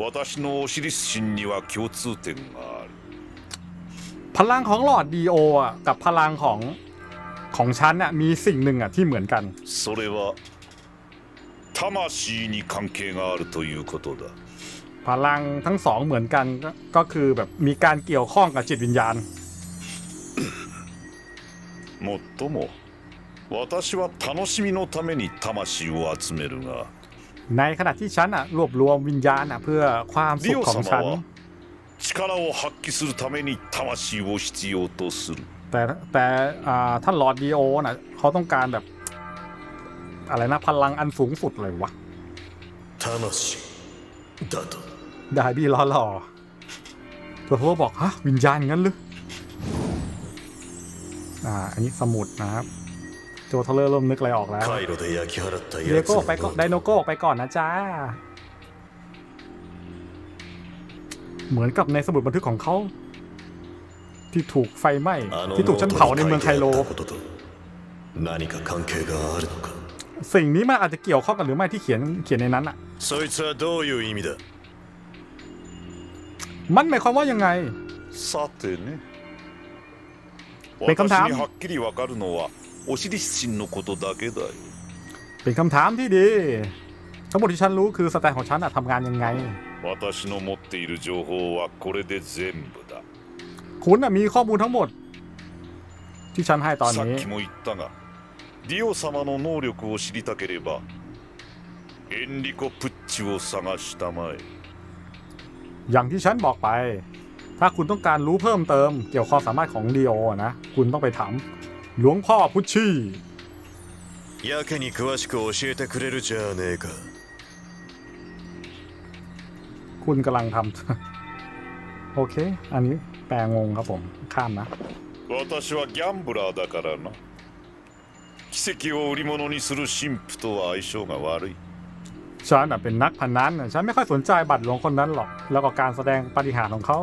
私のオシリス神には共通点があるพลังของหลอดดีโออ่ะกับพลังของฉันน่ะมีสิ่งหนึ่งอ่ะที่เหมือนกันพลังทั้งสองเหมือนกันก็คือแบบมีการเกี่ยวข้องกับจิตวิญญาณもっとも私は楽しみのために魂を集めるがในขณะที่ฉันอ่ะรวบรวมวิญญาณอ่ะเพื่อความสุขของฉันแต่ท่านลอร์ดดีโอน่ะเขาต้องการแบบอะไรนะพลังอันสูงสุดเลยวะได้บี้ล้อหล่อตัวเขาบอกฮะวิญญาณงั้นหรืออันนี้สมุดนะครับโจทเลอร์เริ่มนึกอะไรออกแล้วเดโก้ไปก่อนไดโนโก้ไปก่อนนะจ้าเหมือนกับในสมุดบันทึกของเขาที่ถูกไฟไหม้ที่ถูกฉันเผาในเมืองไคโลสิ่งนี้มันอาจจะเกี่ยวข้องกันหรือไม่ที่เขียนในนั้นอ่ะมันหมายความว่ายังไงเป็นคำถามที่ดีทั้งหมดที่ฉันรู้คือสแตนของฉันทำงานยังไงคุณมีข้อมูลทั้งหมดที่ฉันให้ตอนนี้อย่างที่ฉันบอกไปถ้าคุณต้องการรู้เพิ่มเติมเกี่ยวกับความสามารถของดิโอนะคุณต้องไปถามหลวงพ่อพุชชี่やけに詳しく教えてくれるじゃねえかคุณกำลังทำโอเคอันนี้แปลงงครับผมข้ามนะ私はギャンブラーだからな奇跡を売り物にする神父とは相性が悪いฉันเป็นนักพนันฉันไม่ค่อยสนใจบัตรหลวงคนนั้นหรอกแล้วก็การแสดงปาฏิหาริย์ของเขา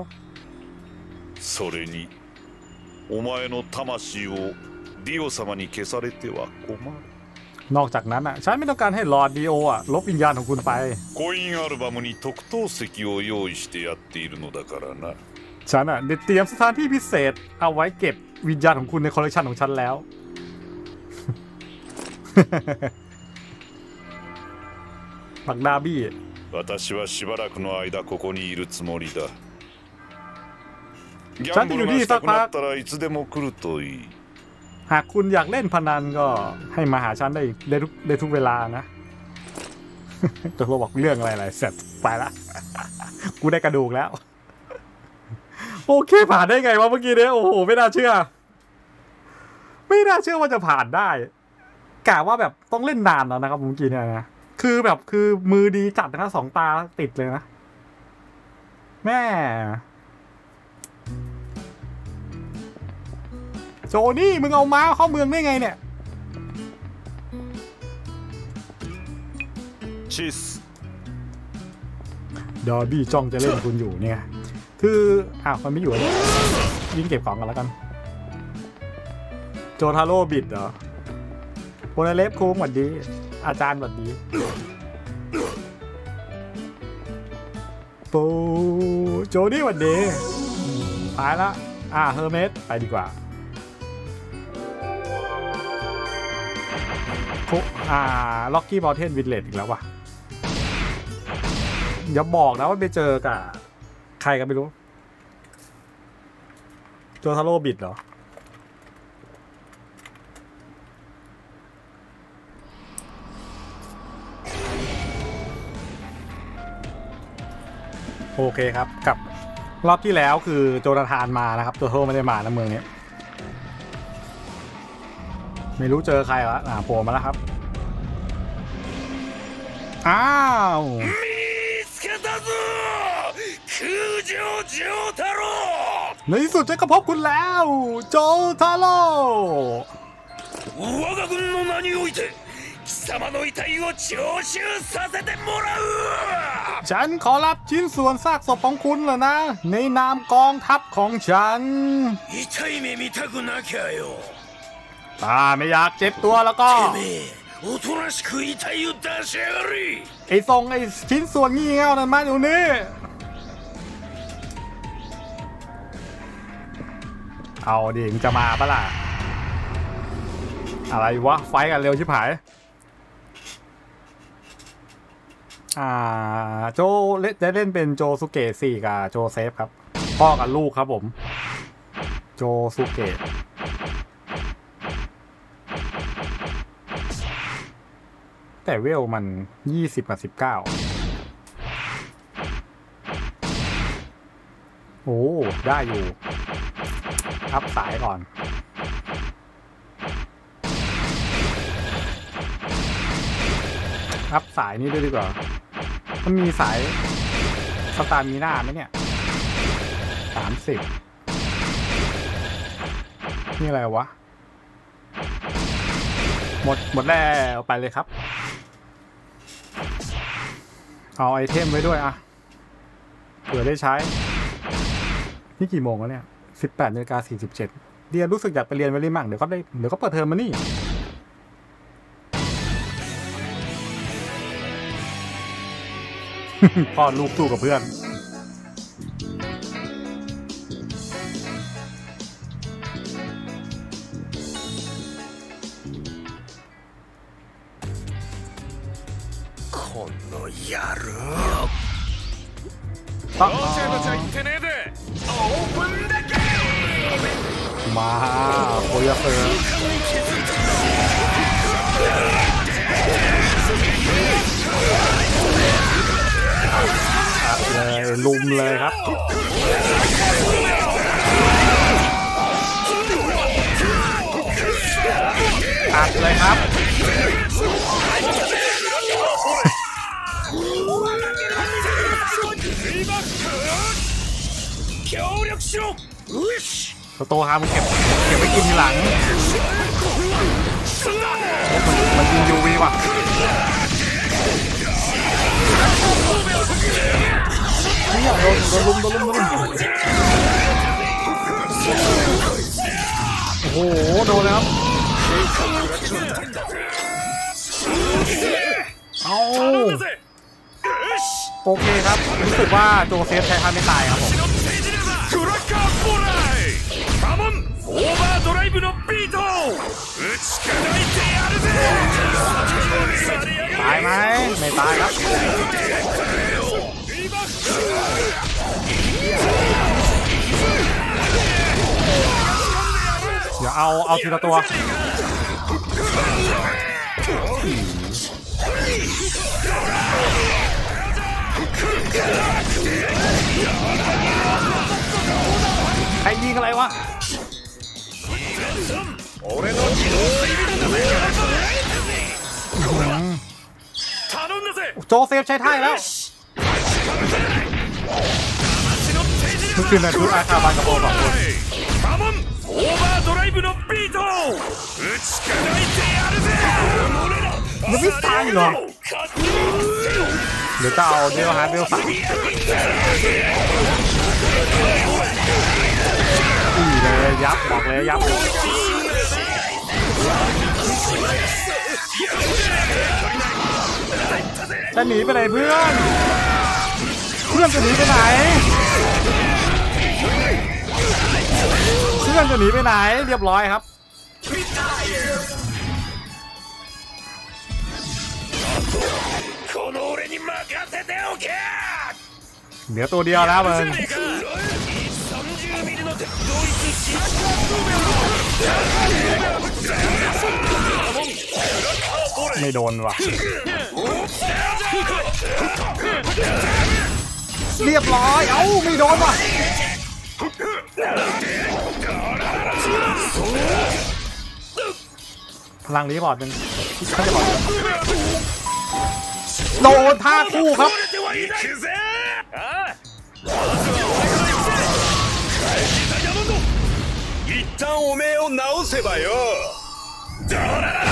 それにお前の魂をディオ様に消されては困るนอกจากนั้นฉันไม่ต้องการให้ลอร์ดดิโอลบวิญญาณของคุณไปコインアルバムに特等席を用意してやっているのだからなฉันได้เตรียมสถานที่พิเศษเอาไว้เก็บวิญญาณของคุณในคอลเลกชันของฉันแล้วบักดาบี้ฉันจะอยู่ที่สักพักหากคุณอยากเล่นพนันก็ให้มาหาฉันได้ทุกเวลานะตัวเราบอกเรื่องอะไรเสร็จไปละกูได้กระดูกแล้วโอเคผ่านได้ไงวะเมื่อกี้เนี่ยโอ้โหไม่น่าเชื่อว่าจะผ่านได้กะว่าแบบต้องเล่นนานแล้วนะครับเมื่อกี้เนี่ยนะคือมือดีจัดนะครับสองตาติดเลยนะแม่โจนี่มึงเอาม้าเข้าเมืองได้ไงเนี่ยชิสดาร์บี้จ้องจะเล่นคุณอยู่เนี่ยคือมันไม่อยู่เนี่ยวิ่งเก็บของกันแล้วกันโจทาโร่บิดเหรอโพลาเล็บคุ้มหวัดดีอาจารย์หวัดดีปูโจนี่หวัดดีตายละเฮอร์เมสไปดีกว่าล็อกกี้บอลเทนวิลเลจอีกแล้วว่ะอย่าบอกนะว่าไปเจอกับใครกันไม่รู้โจทาโร่บิดเหรอโอเคครับกับรอบที่แล้วคือโจนาธานมานะครับตัวโทไม่ได้มานะเมืองนี้ไม่รู้เจอใครละโผล่มาแล้วครับอ้าวในที่สุดจะกระพบคุณแล้วโจทาโร่ฉันขอรับชิ้นส่วนซากศพของคุณเหรอนะในนามกองทัพของฉันถ้าไม่อยากเจ็บตัวแล้วก็ไอ้ส่งไอ้ชิ้นส่วนงี่เง่านั่นมาอยู่นี่ เอาดิมึงจะมาปะล่ะอะไรวะไฟกันเร็วชิบหายโจได้เล่นเป็นโจสุเกะสี่กับโจเซฟครับพ่อกับลูกครับผมโจสุเกะแต่เวลมัน20 กับ 19โอ้ได้อยู่อัพสายก่อนอัพสายนี้ด้วยดีกว่ามันมีสายสตาร์มีหน้าไหมเนี่ย30นี่อะไรวะหมดแล้วไปเลยครับเอาไอเทมไว้ด้วยอะเผื่อได้ใช้นี่กี่โมงแล้วเนี่ย18:47เรียนรู้สึกอยากไปเรียนไว้เรื่อยมากเดี๋ยวก็เปิดเทอมมานี่พ่อลูกสู้กับเพื่อนこの野郎バチバチは言ってねえでオープンだけまあこうやってลุมเลยครับอัดเลยครับสโตฮามันเก็บไว้กินทีหลังมันยิงยูวีว่ะนี่อะโดนลุมโอ้โหโดนแล้วเอาโอเคครับรู้สึกว่าโจเซฟใช้ท่าไม่ตายครับผมオーバードライブのビートを打ち砕いてやるぜバイバイメタがいや青ティラとはใครยิงอะไรวะโจเซฟใช้ท่ายแล้วทุกคืนในทุกอาคาบานกับโบสองคนมันไม่ตายหรอเดี๋ยวจะเอาเดี๋ยวหาเดี๋ยวสั่งยับบอกเลยยับจะหนีไปไหนเพื่อนจะหนีไปไหนเพื่อนจะหนีไปไหนเรียบร้อยครับเหลือตัวเดียวแล้วมึงไม่โดนว่ะเรียบร้อยเอ้าไม่โดนว่ะพลังนี้บอดเป็นโดนท่าคู่ครับ一旦おめえを直せばよ。ドラララ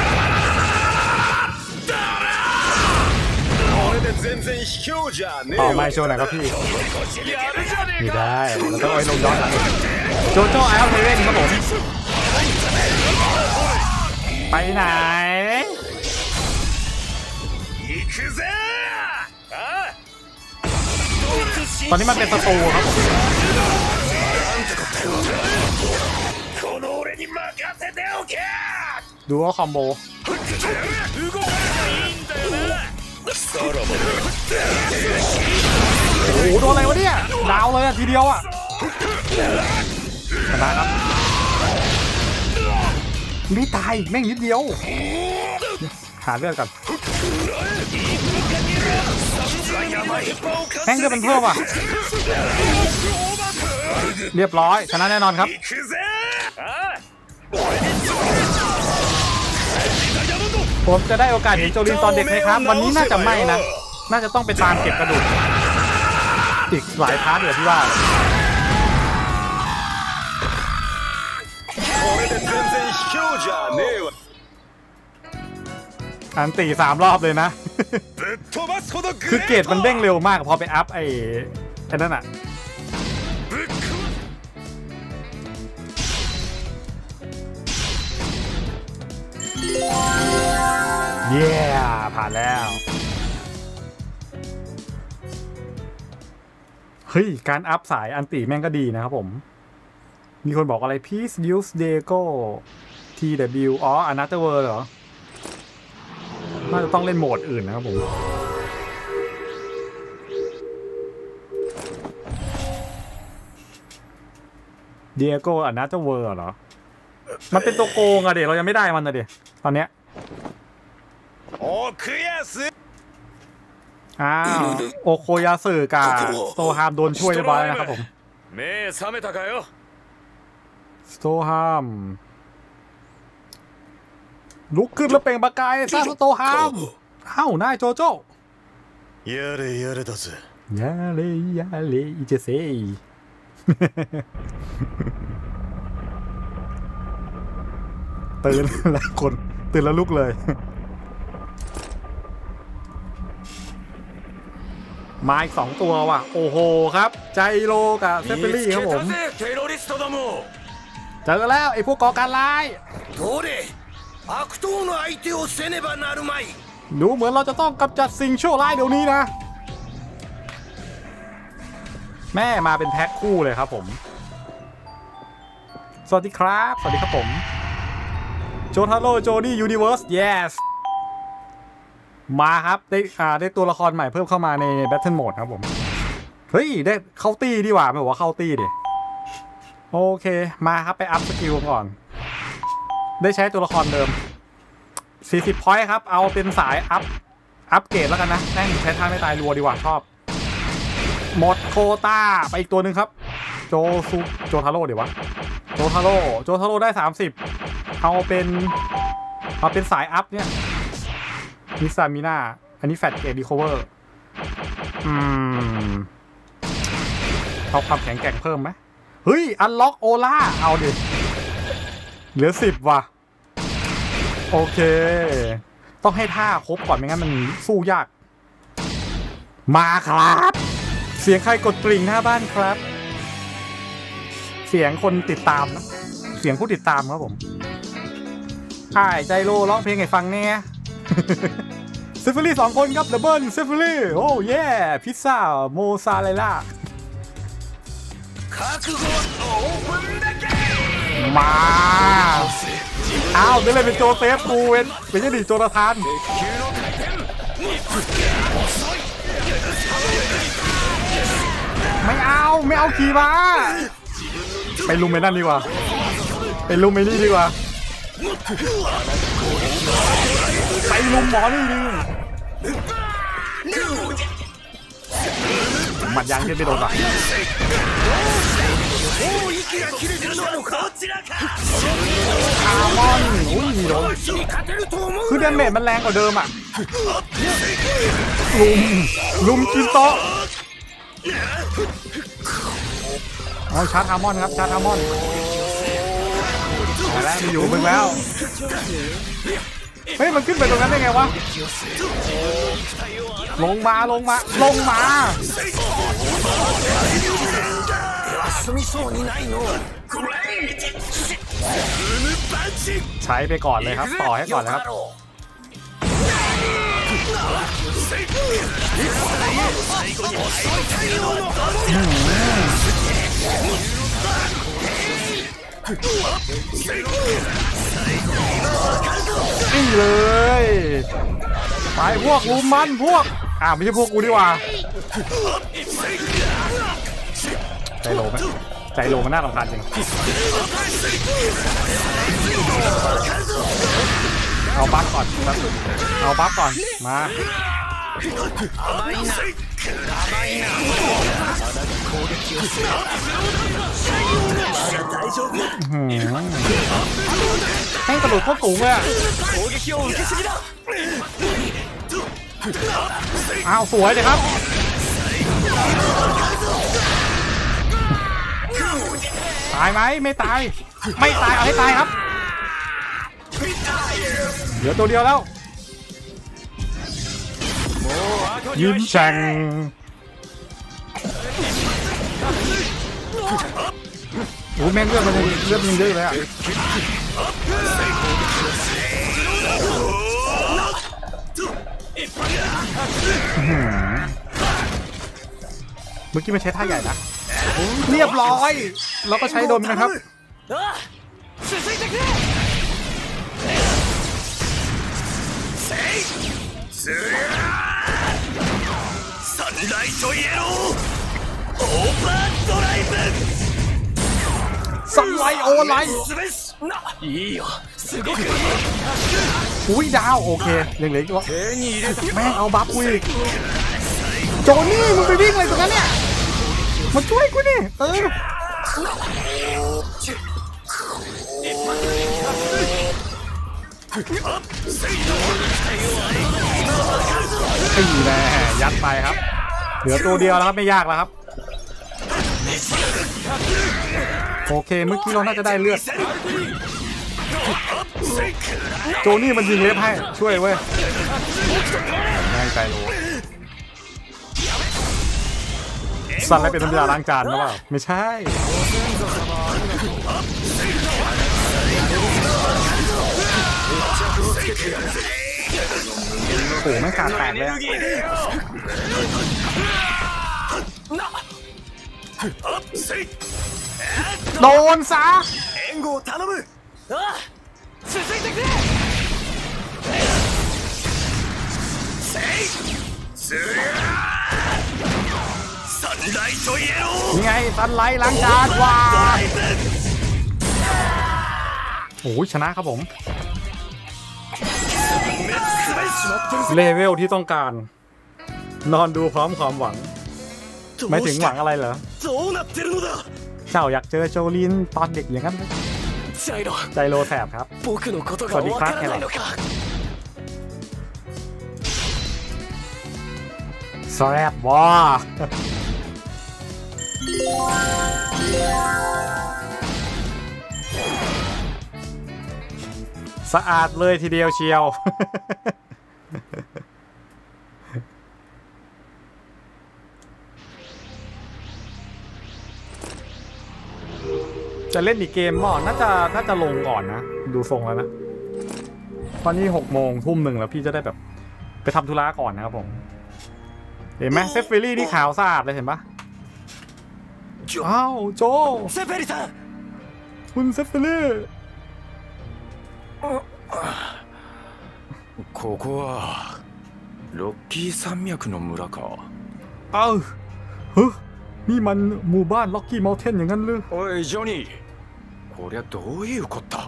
ラララこれで全然卑怯じゃねえよ。あ、ไม่ช่วยหน่อยครับพี่ไม่ได้เราต้องเอาลงย้อนหลังโจโจ้ไอซ์ออฟเฮเว่นครับผมไปไหนตอนนี้มันเป็นศัตรูครับผม ดูว่าคอมโบโอ้โหโดนอะไรวะเนี่ยดาวเลยอ่ะทีเดียวอ่ะชนะครับไม่ตายแม่งนิดเดียวหาเลือดก่อนแม่งเลือดเป็นเพิ่มว่ะเรียบร้อยชนะแน่นอนครับผมจะได้โอกาสเห็นโจลินตอนเด็กไหมครับวันนี้น่าจะไม่นะน่าจะต้องไปตามเก็บกระดูกอีกหลายพาร์ทเลยที่ว่าอันตี3รอบเลยนะคือเกรดมันเด้งเร็วมากพอไปอัพไอ้นั่นอะเย้ผ่านแล้วเฮ้ยการอัพสายอันตีแม่งก็ดีนะครับผมมีคนบอกอะไร Peace News Dego TW อ๋อ Another World เหรอน่าจะต้องเล่นโหมดอื่นนะครับผมDiego Another World เหรอมันเป็นตัวโกงอะเดี๋ยวเรายังไม่ได้มันนะเดี๋ยวตอนเนี้ยโอโคยาสึกับโตฮามโดนช่วยไปนะครับผมสโตฮามลุกขึ้นแล้วเปล่งประกายซาสโตฮามเอ้านายโจโจ้ยาเลยยาเลยยาเลยอิเจเซตื่นหลายคนตื่นแล้วลุกเลยมาอีก2ตัวว่ะโอ้โหครับไจโรกับเซเปรี่ครับผมเจอแล้วไอ้พวกก่อการร้ายดูเหมือนเราจะต้องกำจัดสิ่งชั่วร้ายเดี๋ยวนี้นะแม่มาเป็นแพ็คคู่เลยครับผมสวัสดีครับสวัสดีครับผมโจทาโร่โจนี่ยูนิเวิร์ส yes มาครับได้ตัวละครใหม่เพิ่มเข้ามาใน Battle Mode ครับผมเฮ้ยได้เข้าตี้ดีกว่าไม่บอกว่าเข้าตี้ดิโอเคมาครับไปอัพสกิลก่อนได้ใช้ตัวละครเดิม40 point ครับเอาเป็นสายอัพเกรดแล้วกันนะแม่งใช้ท่าไม่ตายรัวดีกว่าชอบหมดโคตาไปอีกตัวหนึ่งครับโจทาโร่เดี๋ยววะโจทาโร่ได้30เอาเป็นสายอัพเนี่ยนิซามิน่าอันนี้แฟตเกตดีคัฟเวอร์เอาความแข็งแกร่งเพิ่มไหมเฮ้ยอันล็อกโอล่าเอาดิเหลือ10ว่ะโอเคต้องให้ท่าครบก่อนไม่งั้นมันสู้ยากมาครับเสียงใครกดกริ่งหน้าบ้านครับเสียงคนติดตามนะเสียงผู้ติดตามครับผมไอ้ใจโลร้องเพลงให้ฟังเนี่ยเซฟลี่2คนครับดับเบิลเซฟลี่โอ้เย่พิซซ่าโมซาเรลล่ามาอ้าวนี่เลยเป็นโจเซฟกูเป็นยังดีโจนาธานไม่เอาขี่มาไปลุมไปนั่นดีกว่าไปลุมไปนี่ดีกว่าไปลุมหมอนี่ดิหมัดยางเทียนไปโดนป่ะคาร์บอนอุ้ยโดนคือเดนเมจมันแรงกว่าเดิมอ่ะลุมกินโต๊ะเอาชาร์จฮาร์มอนครับชาร์จฮาร์มอนมาแล้วมีอยู่มึงแล้วเฮ้ยมันขึ้นไปตรงนั้นได้ไงวะลงมาใช้ไปก่อนเลยครับต่อให้ก่อนเลยครับ นี่เลยไปพวกลุมมันพวกไม่ใช่พวกกูดีกว่าใจโลไหมใจโลมันน่ารำคาญจริงเอาบัฟก่อนเอาบัฟก่อนมาแม่งกระโดดเข้าสูงเลยอ้าวสวยเลยครับตายไหมไม่ตายไม่ตายเอาให้ตายครับเหลือตัวเดียวแล้วยิ้มแฉ่งโอ้แม่งเลือดมันเลือดมันเยอะเลยอ่ะเมื่อกี้มันใช้ท่าใหญ่นะเรียบร้อยแล้วก็ใช้โดมนะครับサンライトイエローオーバードライブサンライオーライいいよすごくอุ้ยดาวโอเคเล็กๆก็แม่งเอาบัฟอุ้ยโจนี่มึงไปวิ่งอะไรตรงนั้นเนี่ยมาช่วยกูนี่ตีแน่ยัดไปครับเหลือตัวเดียวแล้วครับไม่ยากแล้วครับโอเคเมื่อกี้เราน่าจะได้เลือดโจนี่มันยิงเล็บให้ช่วยเว้ยง่ายใจโลสั่นแล้วเป็นน้ำยาล้างจานหรือเปล่าไม่ใช่โอ้ไม่ขาดแตกเลยโดนซะนี่ไงซันไลท์ล้างจานว่าโอ้ชนะครับผมเลเวลที่ต้องการนอนดูพร้อมความหวังไม่ถึงหวังอะไรเหรอเจ้าอยากเจอโจลินตอนเด็กอย่างนั้นใจโลแสบครับสวัสดีครับแครอทแสบว้าสะอาดเลยทีเดียวเชียวจะเล่นอีกเกมหมอน่าจะลงก่อนนะดูทรงแล้วนะตอนนี้6 โมงทุ่มหนึ่งแล้วพี่จะได้แบบไปทำธุระก่อนนะครับผมเห็นไหมเซฟเฟอรี่นี่ขาวสะอาดเลยเห็นปะอ้าวโจเซฟเฟอรี่คุณเซฟเฟอรี่ここはロッキー山脈の村か。あう、นี่มันหมู่บ้านล็อกกี้เมาน์เทนอย่างนั้นหรือโอ้ยโจนี่これはどういうことだ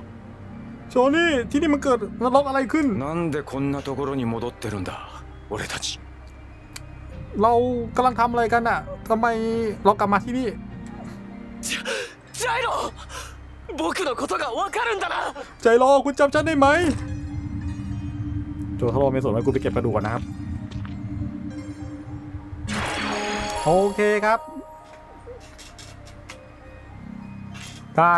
โจนี่ที่นี่มันเกิดนรกอะไรขึ้นなんでこんなところに戻ってるんだ俺たちเรากำลังทำอะไรกันน่ะทำไมเรากลับมาที่นี่ジャイロ僕のことがわかるんだなใจรอคุณจำฉันได้ไหมโจทะเลาะไม่สนแล้วกูไปเก็บกระดูกนะครับโอเคครับได้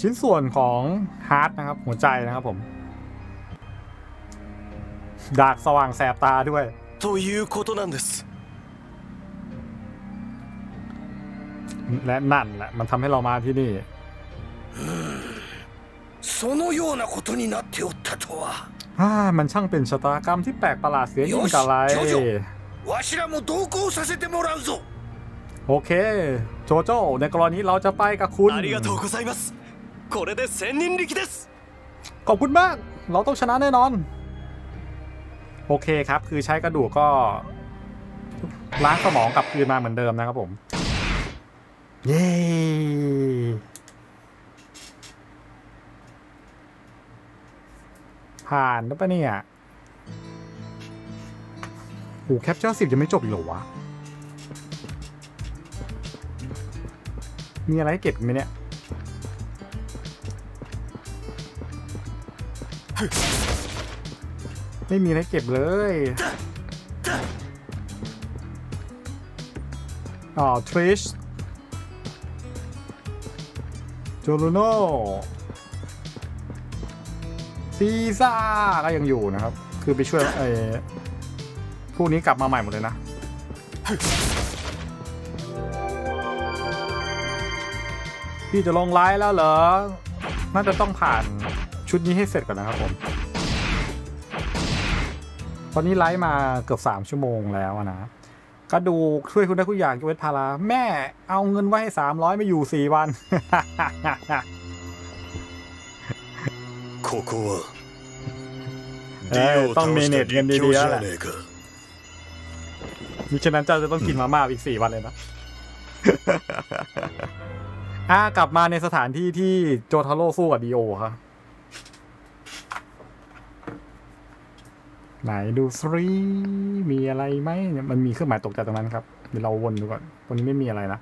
ชิ้นส่วนของฮาร์ทนะครับหัวใจนะครับผมดาบสว่างแสบตาด้วยและนั่นแหละมันทำให้เรามาที่นี่そのようなことになっておったとはมันช่างเป็นชะตากรรมที่แปลกประหลาดเสียยิ่งกะไรโอเคโจโจ้ในกรณีเราจะไปกับคุณこれで千人力ですขอบคุณมากเราต้องชนะแน่นอนโอเคครับคือใช้กระดูกก็ล้างสมองกลับคืนมาเหมือนเดิมนะครับผมเย้ผ่านแล้วปะเนี่ยโอ้แคปเจอร์10ยังไม่จบอีกเหรอวะมีอะไรให้เก็บไหมเนี่ยไม่มีอะไรเก็บเลยอ๋อทริชโจลูโนซีซ่าก็ยังอยู่นะครับคือไปช่วยไอ้พวกนี้กลับมาใหม่หมดเลยนะพี่จะลงไลฟ์แล้วเหรอน่าจะต้องผ่านชุดนี้ให้เสร็จก่อนนะครับผมตอนนี้ไลฟ์มาเกือบ3ชั่วโมงแล้วนะกระดูกช่วยคุณได้ทุกอย่างยกเว้นพาราแม่เอาเงินไว้ให้300ไม่อยู่4วันต้องเมเนจเงินดีๆแล้วแหละมิฉะนั้นเจ้าจะต้องกินมาม่าอีก4วันเลยนะกลับมาในสถานที่ที่โจทาโร่สู้กับดีโอครับไหนดูสรีมีอะไรไหมมันมีเครื่องหมายตกใจตรงนั้นครับเดี๋ยวเราวนดูก่อนวันนี้ไม่มีอะไรนะ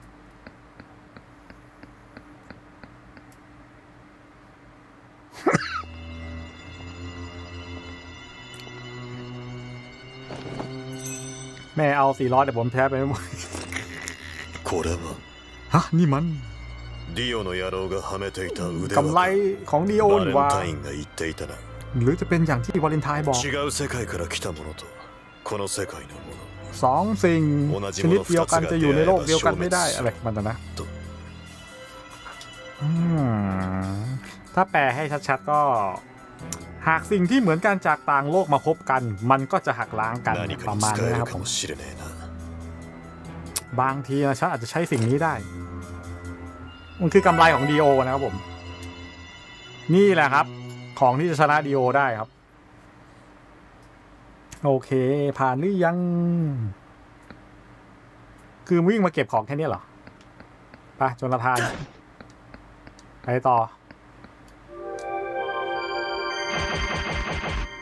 แม่เอา400แต่ผมแพ้ไปหมดฮะนี่มันกำไรของดิโอว่าหรือจะเป็นอย่างที่วาเลนไทน์บอกสองสิ่งชนิดเดียวกันจะอยู่ในโลกเดียวกันไม่ได้อะไรมันนะถ้าแปลให้ชัดๆก็หากสิ่งที่เหมือนกันจากต่างโลกมาพบกันมันก็จะหักล้างกันประมาณนี้ครับผมบางทีนะฉันอาจจะใช้สิ่งนี้ได้มันคือกำไรของดีโอนะครับผมนี่แหละครับของที่จะชนะดีโอได้ครับโอเคผ่านหรือยังคือวิ่งมาเก็บของแค่นี้เหรอไปจนละทานไปต่อ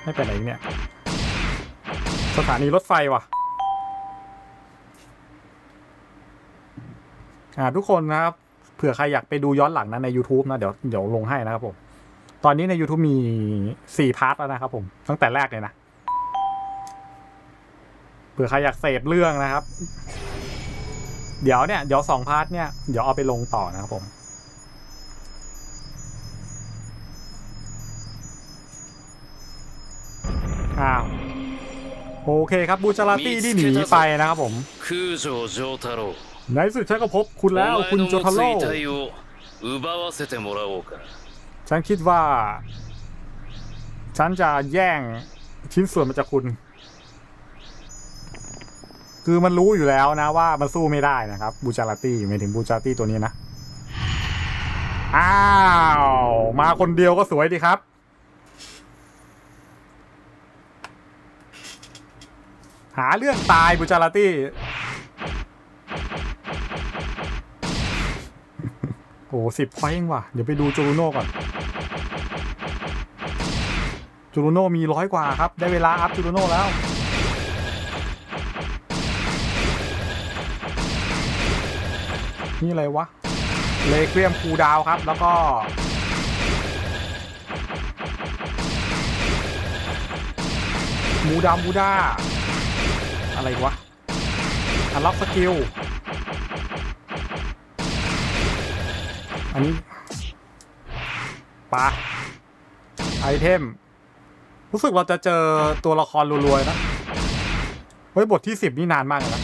ไม่เป็นไรเนี่ยสถานีรถไฟว่ะทุกคนนะครับเผื่อใครอยากไปดูย้อนหลังนะใน YouTube นะเดี๋ยวลงให้นะครับผมตอนนี้ใน YouTube มี4 พาร์ทแล้วนะครับผมตั้งแต่แรกเลยนะเผื่อใครอยากเสพเรื่องนะครับเดี๋ยว2 พาร์ทเนี่ยเดี๋ยวเอาไปลงต่อนะครับผมโอเคครับบูจาราตี้ที่หนีไปนะครับผมในสุดฉันก็พบคุณแล้วคุณโจทาโร่ฉันคิดว่าฉันจะแย่งชิ้นส่วนมาจากคุณคือมันรู้อยู่แล้วนะว่ามันสู้ไม่ได้นะครับบูจาราตี้หมายถึงบูจาราตี้ตัวนี้นะอ้าวมาคนเดียวก็สวยดีครับหาเรื่องตายบูจาราตี้โอ้10 พอยต์เองว่ะเดี๋ยวไปดูจูรุโน่ก่อนจูรุโน่มี100 กว่าครับได้เวลาอัพจูรุโน่แล้วนี่อะไรวะเลเคียมคูดาวครับแล้วก็มูดามูดาอะไรวะอันล็อกสกิลอันนี้ปะไอเทมรู้สึกเราจะเจอตัวละครรวยๆนะเฮ้ยบทที่10นี่นานมากเลยนะ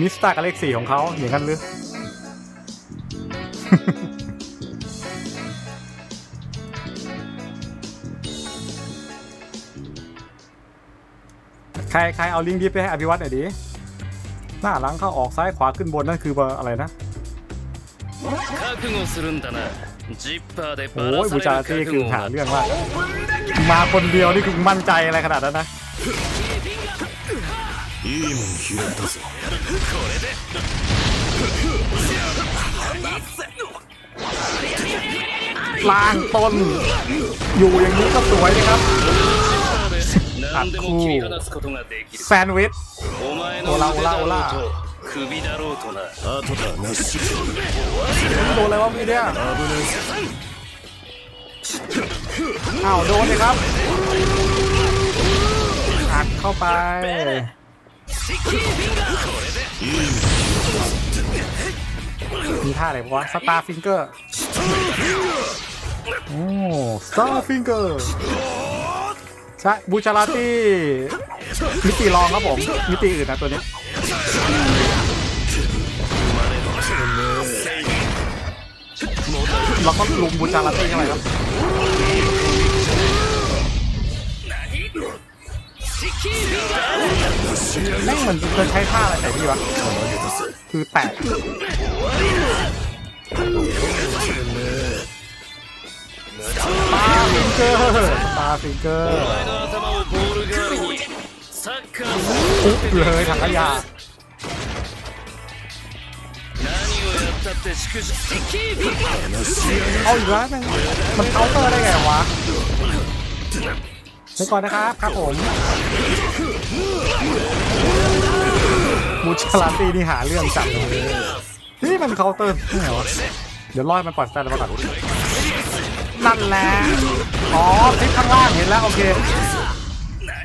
มิสตาร์กับเลข4ของเขาอย่างนั้นหรือ ใครเอาลิงก์ดิฟไปให้อภิวัตหน่อยดิ หน้าหลังเข้าออกซ้ายขวาขึ้นบนนั่นคืออะไรนะโอ้ยบูชาที่คือหาเรื่องว่ามาคนเดียวนี่คือมั่นใจอะไรขนาดนั้นนะล่างต้นอยู่อย่างนี้ก็สวยนะครับอัดคู่แซนด์วิชโอลาโอลาโอลาโดนอะไรวะพี่เนี่ยอ้าวโดนเลยครับอัดเข้าไปมีท่าอะไรวะสตาร์ฟิงเกอร์โอ้สตาร์ฟิงเกอร์ใช่บูชาราตี้มิติรองครับผมมิติอื่นนะตัวนี้เราก็ลุมบูชาราตี้เข้าไปครับแม่งเหมือนจะใช้ท่าอะไรใส่พี่วะคือแตกตาฟิงเกอร์ตาฟิงเกอร์ปุ๊บเลยถังขยะเอาอีกแล้วมันเคาน์เตอร์ได้ไงวะไปก่อนนะครับครับผมมูชาลาตีนี่หาเรื่องจัดเลยนี่มันเคาน์เตอร์ไหนวะเดี๋ยวลอยมันปล่อยสแตนด์มาก่อนนั่นแหละอ๋อซิปข้างล่างเห็นแล้วโอเค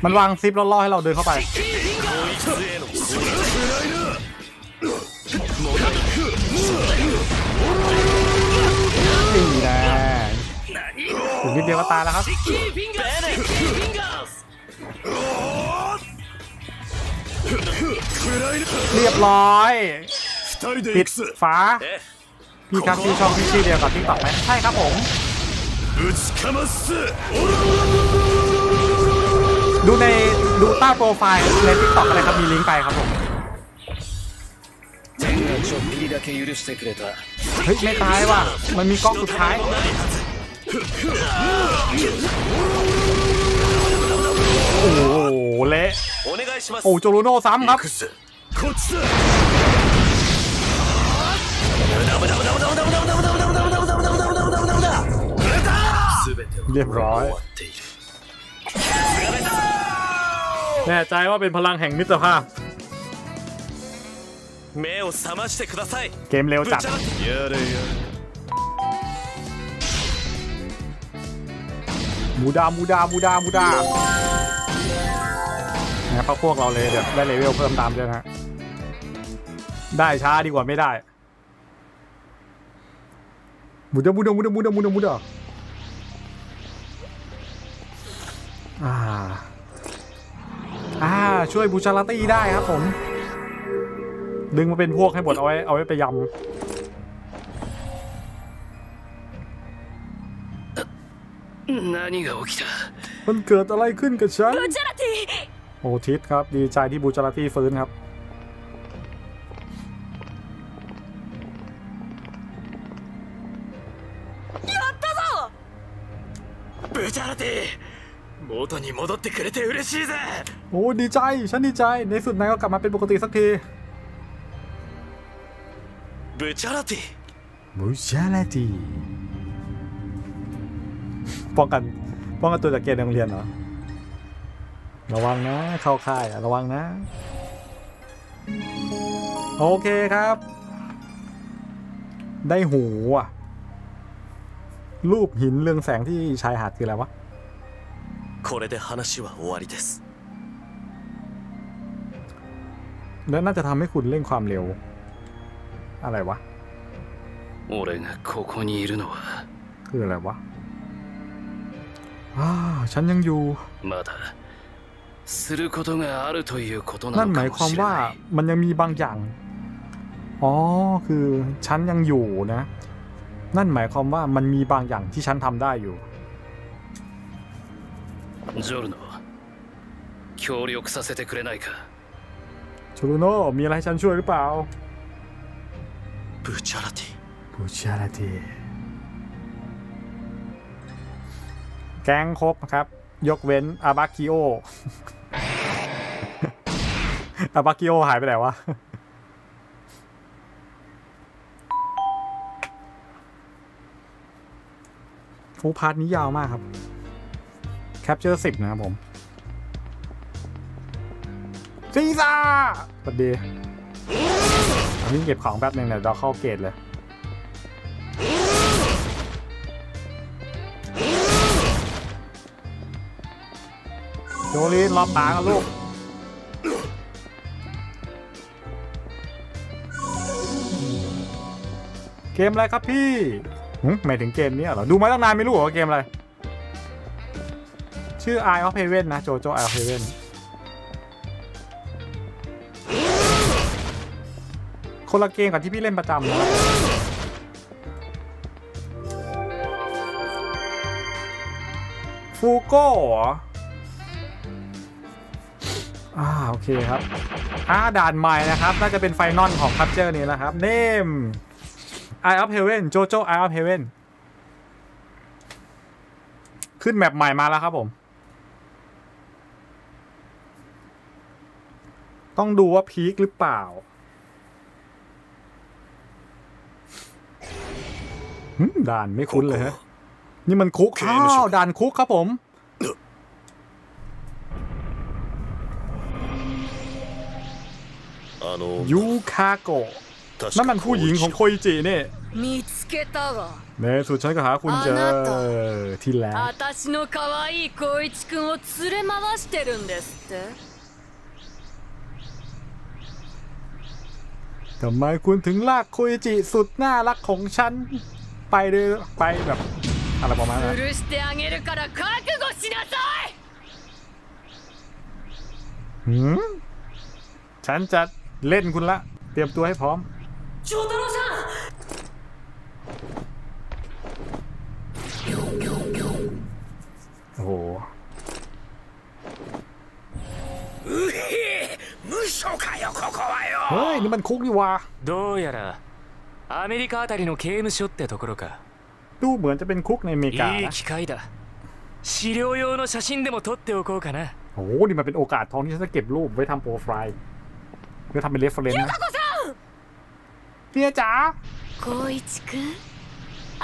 มันวางซิปแล้วล่อให้เราเดินเข้าไปนี่แหละถึงนิดเดียวก็ตายแล้วครับเรียบร้อยปิดฝาพี่ครับพี่ช่องพี่ชื่อเดียวกับพี่ตอบไหมใช่ครับผมดูในดูใต้โปรไฟล์ในทิกตอกอะไรครับมีลิงก์ไปครับผมเฮ้ยไม่ตายว่ะมันมีก๊อกสุดท้ายโอ้โหเละโอ้โจลูโน่ซ้ำครับเรียบร้อยแน่ใจว่าเป็นพลังแห่งมิตรภาพเกมเร็วจัดมูดามูดามูดามูดานะพวกเราเลยเดี๋ยวได้เลเวลเพิ่มตามด้วยฮะได้ช้าดีกว่าไม่ได้มูดามูดามูดามูดามูดามูดาช่วยบูชาราตี้ได้ครับผมดึงมาเป็นพวกให้บดเอาไว้ไปยำมันเกิดอะไรขึ้นกับฉันโอ้ทิศครับดีใจที่บูชาราตี้ฟื้นครับบูชาราตี้โอ้ดีใจฉันดีใจในสุดนายก็กลับมาเป็นปกติสักทีบูชาราตี้บูชาราตี้ป้องกันตัวจากเกณฑ์โรงเรียนเหรอระวังนะเข้าค่ายระวังนะโอเคครับได้หูอ่ะรูปหินเรืองแสงที่ชายหาดคืออะไรวะและน่าจะทำให้คุณเร่งความเร็วอะไรวะคืออะไรวะฉันยังอยู่นั่นหมายความว่ามันยังมีบางอย่างอ๋อคือฉันยังอยู่นะนั่นหมายความว่ามันมีบางอย่างที่ฉันทำได้อยู่ ชูรุโน่มีอะไรให้ฉันช่วยหรือเปล่าบูชาราตีบูชาราตีแก๊งครบครับยกเว้นอาบาคิโออาบาคิโอหายไปไหนวะฟูพาร์ทนี้ยาวมากครับแคปเจอร์10นะครับผมซีซ่าสวัสดีอันนี้เก็บของแป๊บนึงเนี่ยเราเข้าเกตเลยโจลีนรอบปากลูกเกมอะไรครับพี่หมายถึงเกมนี้เหรอดูมาตั้งนานไม่รู้เหรอเกมอะไรชื่อ Eyes of Heaven นะโจโจ Eyes of Heaven คนละเกมกับที่พี่เล่นประจำนะฟูโก้โอเคครับด่านใหม่นะครับน่าจะเป็นไฟนอลของคัพเจอร์นี้นะครับเนม Eyes of Heaven โจโจ Eyes of Heaven ขึ้นแมปใหม่มาแล้วครับผมต้องดูว่าพีคหรือเปล่าด่านไม่คุ้นเลยฮะนี่มันคุกด่านคุกครับผมยูคาโกะนั่นมันผู้หญิงของโคอิจินี่ในสุดฉันก็หาคุณเจอที่แล้วทำไมคุณถึงลากโคอิจิสุดน่ารักของฉันไปเลยไปแบบอะไรประมาณนั้นฉันจะเล่นคุณละเตรียมตัวให้พร้อมโอ้โหเฮ้ยนี่มันคุกนี่วะดูเหมือนจะเป็นคุกในอเมริกานะโอ้โหนี่มันเป็นโอกาสทองที่ฉันจะเก็บรูปไว้ทำโปรไฟล์เพื่อทำเป็นเรฟเฟอเรนซ์นะเพียจ๋าโคอิจิคุ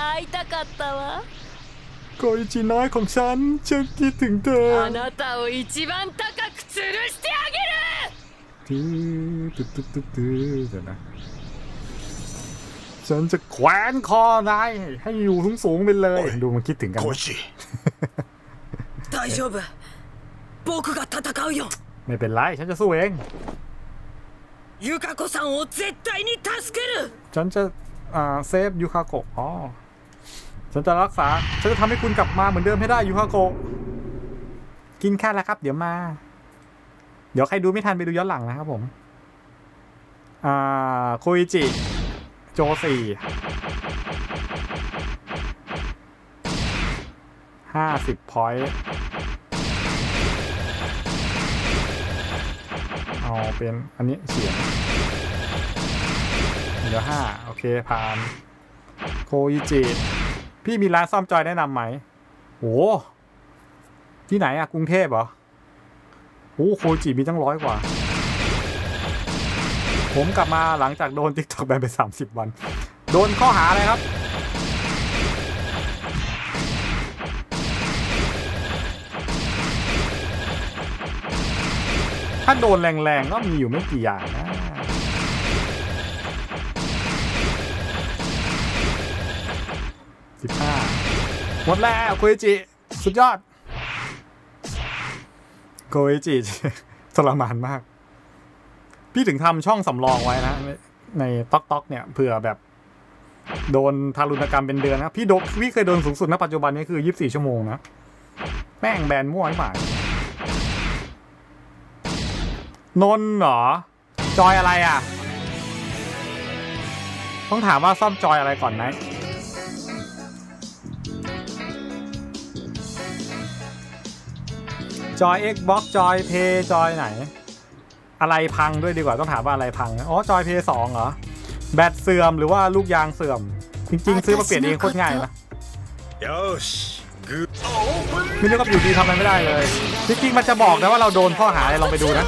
会いたかったわโคอิจิน้อยของฉันฉันคิดถึงเธอあなたを一番高く吊るしてあげるเดี๋ยวนะฉันจะแขวนคอนายให้อยู่สูงๆไปเลยดูมันคิดถึงกันโคจิ大丈夫僕が戦うよไม่เป็นไรฉันจะสู้เองยูคาโกะさんを絶対に助けるฉันจะเซฟยูคาโกะฉันจะรักษาฉันจะทำให้คุณกลับมาเหมือนเดิมให้ได้ยูคาโกะกินข้าวแล้วครับเดี๋ยวมาเดี๋ยวใครดูไม่ทันไปดูย้อนหลังนะครับผมโคอิจิโจสี่50 พอยต์เอาเป็นอันนี้เสียงเดี๋ยว5โอเคผ่านโคอิจิพี่มีร้านซ่อมจอยแนะนำไหมโหที่ไหนอะกรุงเทพเหรอโอ้โคอิจิมีตั้ง100กว่าผมกลับมาหลังจากโดน TikTok แบนไป30 วันโดนข้อหาอะไรครับถ้าโดนแรงๆก็มีอยู่ไม่กี่อย่างนะ15หมดแล้วโคอิจิสุดยอดโคอิจิทรมานมากพี่ถึงทำช่องสำรองไว้นะในต๊อกต๊อกเนี่ยเผื่อแบบโดนทารุณกรรมเป็นเดือนนะพี่โดนพี่เคยโดนสูงสุดณปัจจุบันนี้คือ24 ชั่วโมงนะแม่งแบนมั่วไอ้บ่ายนนเหรอจอยอะไรอ่ะต้องถามว่าซ่อมจอยอะไรก่อนไหมจอย Xbox จอยเพย์จอยไหน อะไรพังด้วยดีกว่าต้องถามว่าอะไรพังอ๋อจอยเพย์สองเหรอแบตเสื่อมหรือว่าลูกยางเสื่อมจริงๆซื้อมาเปลี่ยนเองโคตรง่ายนะไม่รู้กับอยู่ดีทำอะไรไม่ได้เลยจริงๆมันจะบอกนะว่าเราโดนข้อหาอะไรลองไปดูนะ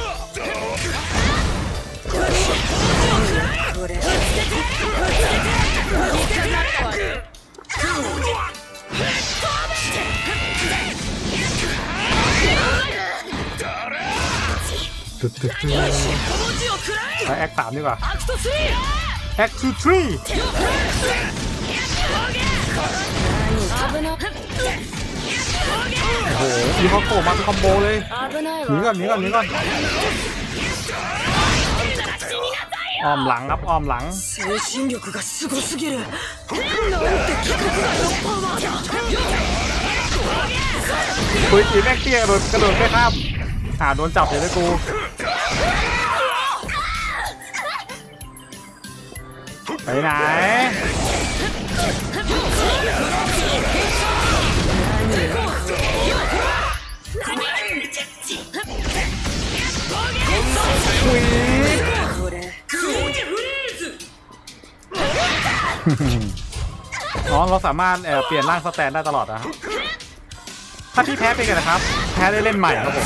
ไปแอคสามดีกว่าแอคทูทรีโอ้โหอีโมโกะมาเป็นคอมโบเลยหนีก่อนหนีก่อนหนีก่อนอ้อมหลังครับอ้อมหลังคุยจีแม็กเตี้ยกระโดดไปข้ามหาโดนจับเดี๋ยวเลยกูไปไหนน้องเราสามารถเปลี่ยนร่างสแตนได้ตลอดนะครับถ้าที่แพ้ไปกันนะครับแพ้ได้เล่นใหม่ครับผม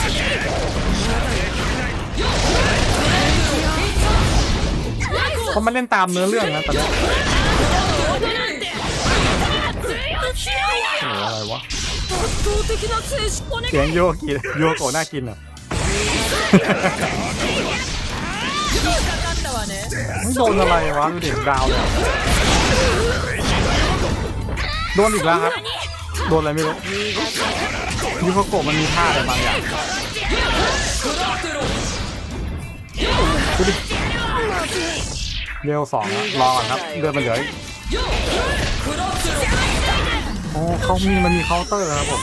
เพราะมันเล่นตามเนื้อเรื่องนะตอนนี้อะไรวะเสียงโยกิโยโกะน่ากินอ่ะโดนอะไรวะดูเด็กดาวเลยโดนอีกแล้วครับโดนอะไรไม่รู้ยูโกโกะมันมีท่าอะไรบางอย่างเร็วสองแล้วรอก่อนครับเดินไปเลยโอ้เขามีมันมีเคาน์เตอร์ครับผม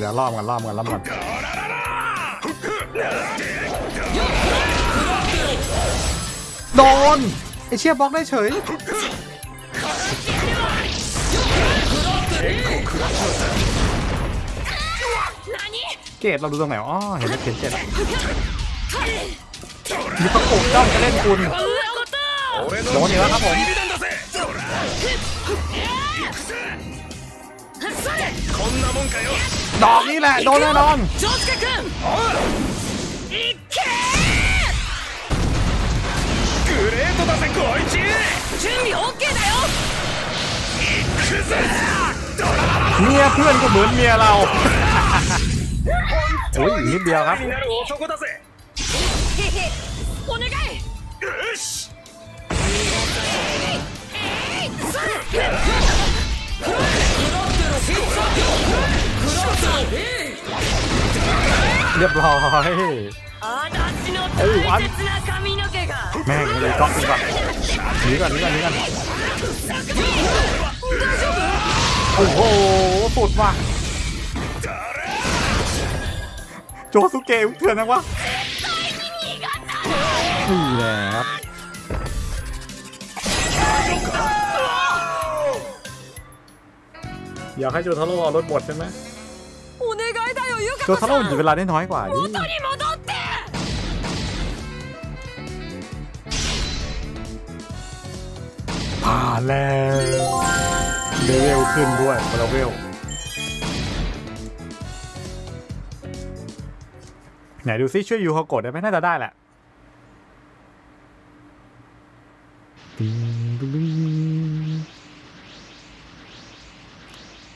เดี๋ยวล่อมกันล่อมกันล่อมกันโดนไอเชี่ยบล็อกได้เฉยเกตเราดูตรงไหนอ๋อเห็นเกตเจ็ดมีประกบจ้องจะเล่นคุณโดนอีกแล้วครับผมดอกนี้แหละโดนแน่นอนเมียเพื่อนก็เหมือนเมียเราโอ้ยนิดเดียวครับเรียบร้อยโอ้ยแม่งเลยก๊อกดีกว่าหนีก่อนหนีก่อนหนีก่อนโอ้โหสุดว่ะโจสุเกะเถื่อนนะวะนี่แหละครับอยากให้โจทาโร่เอารถบดใช่ไหมโจทาโร่อยู่เวลาได้น้อยกว่านี่ผ่านแล้วเลเวลขึ้นด้วยเลเวลไหนดูซิช่วยยูโฮโกะได้ไหมน่าจะได้แหละ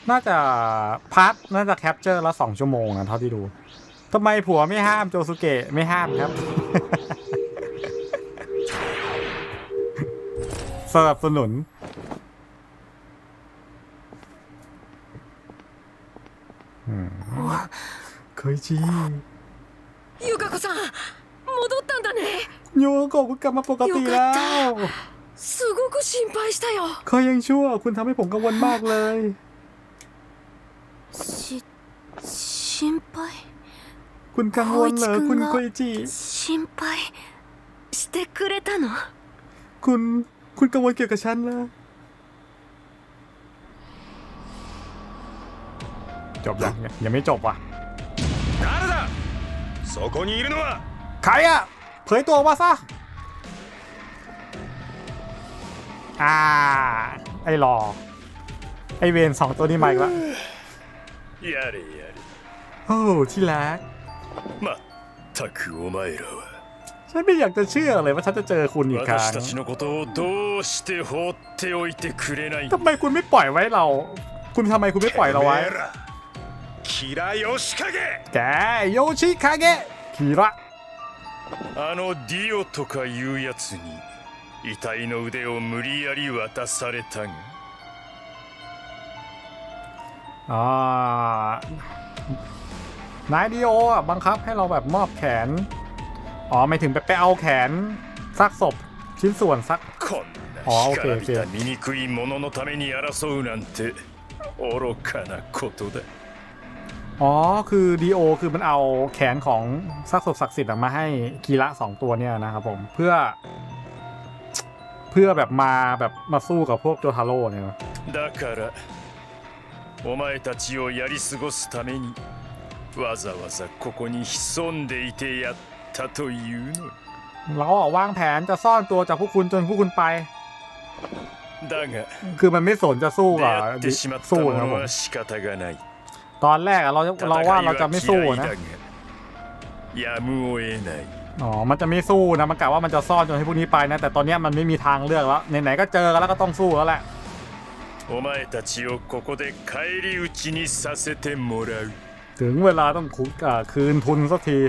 น่าจะพัดน่าจะแคปเจอร์ละ2ชั่วโมงนะเท่าที่ดูทำไมผัวไม่ห้ามโจสุเกะไม่ห้ามครับ สนับสนุนเคยชี้ยูโกะซัง戻ったんだねยูโกะกลับมาปกติแล้วすごく心配したよเขายังชั่วคุณทำให้ผมกังวลมากเลยคุณกังวลเหรอคุณโคอิจิคุณกังวลเกี่ยวกับฉันเหรอ จบยังไม่จบว่ะใครอะเผยตัวมาซะไอ้รอไอ้เวนสองตัวนี้มาอีกแล้วโอ้ที่รักฉันไม่อยากจะเชื่อเลยว่าฉันจะเจอคุณอีกครั้งทำไมคุณไม่ปล่อยไว้เราแกโยชิคาเกะคีระนายดิโอบังคับให้เราแบบมอบแขนอ๋อไม่ถึงไปเอาแขนซักศพชิ้นส่วนซักอ๋อโอเคโอเคอ๋อคือดิโอคือมันเอาแขนของซักศพศักดิ์สิทธิ์มาให้คีระสองตัวเนี่ยนะครับผมเพื่อแบบมาสู้กับพวกโจทาโร่เนี่ยเราวางแผนจะซ่อนตัวจากพวกคุณจนพวกคุณไปคือมันไม่สนจะสู้หรอสู้นะผมตอนแรกอะเราว่าเราจะไม่สู้นะอ๋อมันจะไม่สู้นะมันกะว่ามันจะซ่อนจนให้พวกนี้ไปนะแต่ตอนนี้มันไม่มีทางเลือกแล้วไหนๆก็เจอกันแล้วก็ต้องสู้แล้วแหละถึงเวลาต้องคืนทุนสักที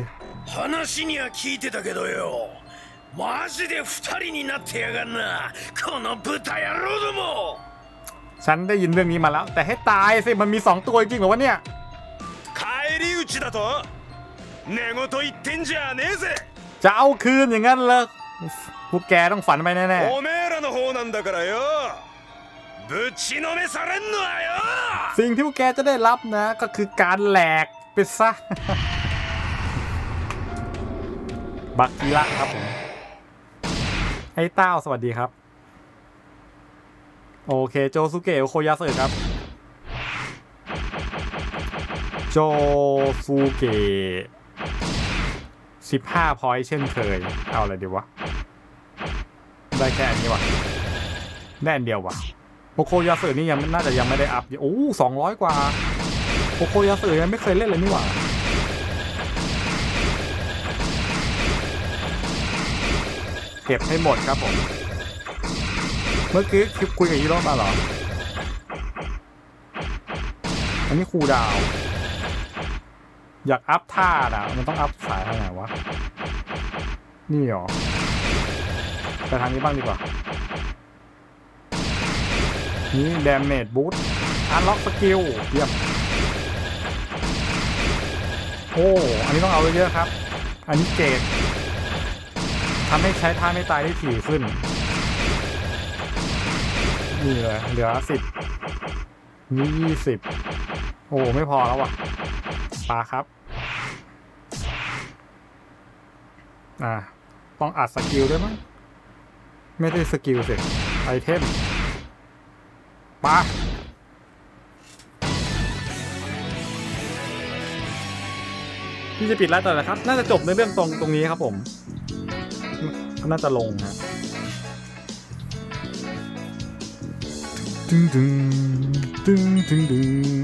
ฉันได้ยินเรื่องนี้มาแล้วแต่ให้ตายสิมันมีสองตัวจริงเหรอวะเนี่ยจะเอาคืนอย่างนั้นเหรอพวกแกต้องฝันไปแน่ๆสิ่งที่พวกแกจะได้รับนะก็คือการแหลกไปซะบักกีระครับผมไอ้เต้าสวัสดีครับโอเคโจสุเกะโคยาสึครับโจสุเกะ15 พอยต์เช่นเคยเอาอะไรดีวะได้แค่อันนี้วะได้อันเดียววะโคโคยาสึนี่ยังน่าจะยังไม่ได้อัพโอ้200กว่าโคโคยาสึยังไม่เคยเล่นเลยนี่หว่าเก็บให้หมดครับผมเมื่อกี้คุยกับยี่รอบมาเหรออันนี้คูลดาวน์อยากอัพท่าอ่ะมันต้องอัพสายทางไหนวะนี่หรอไปทางนี้บ้างดีกว่านี่ดาเมจบูทอันล็อกสกิลเยี่ยมโอ้อันนี้ต้องเอาเยอะๆครับอันนี้เกตทำให้ใช้ท่าไม่ตายได้ถี่ขึ้นนี่เลยเหลือ10นี่20โอ้ไม่พอแล้วว่ะปาครับต้องอัดสกิลด้วยมั้งไม่ได้สกิลสิไอเทมมาพี่จะปิดไลฟ์ต่อนะครับน่าจะจบในเรื่องตรงนี้ครับผมน่าจะลงนะดึง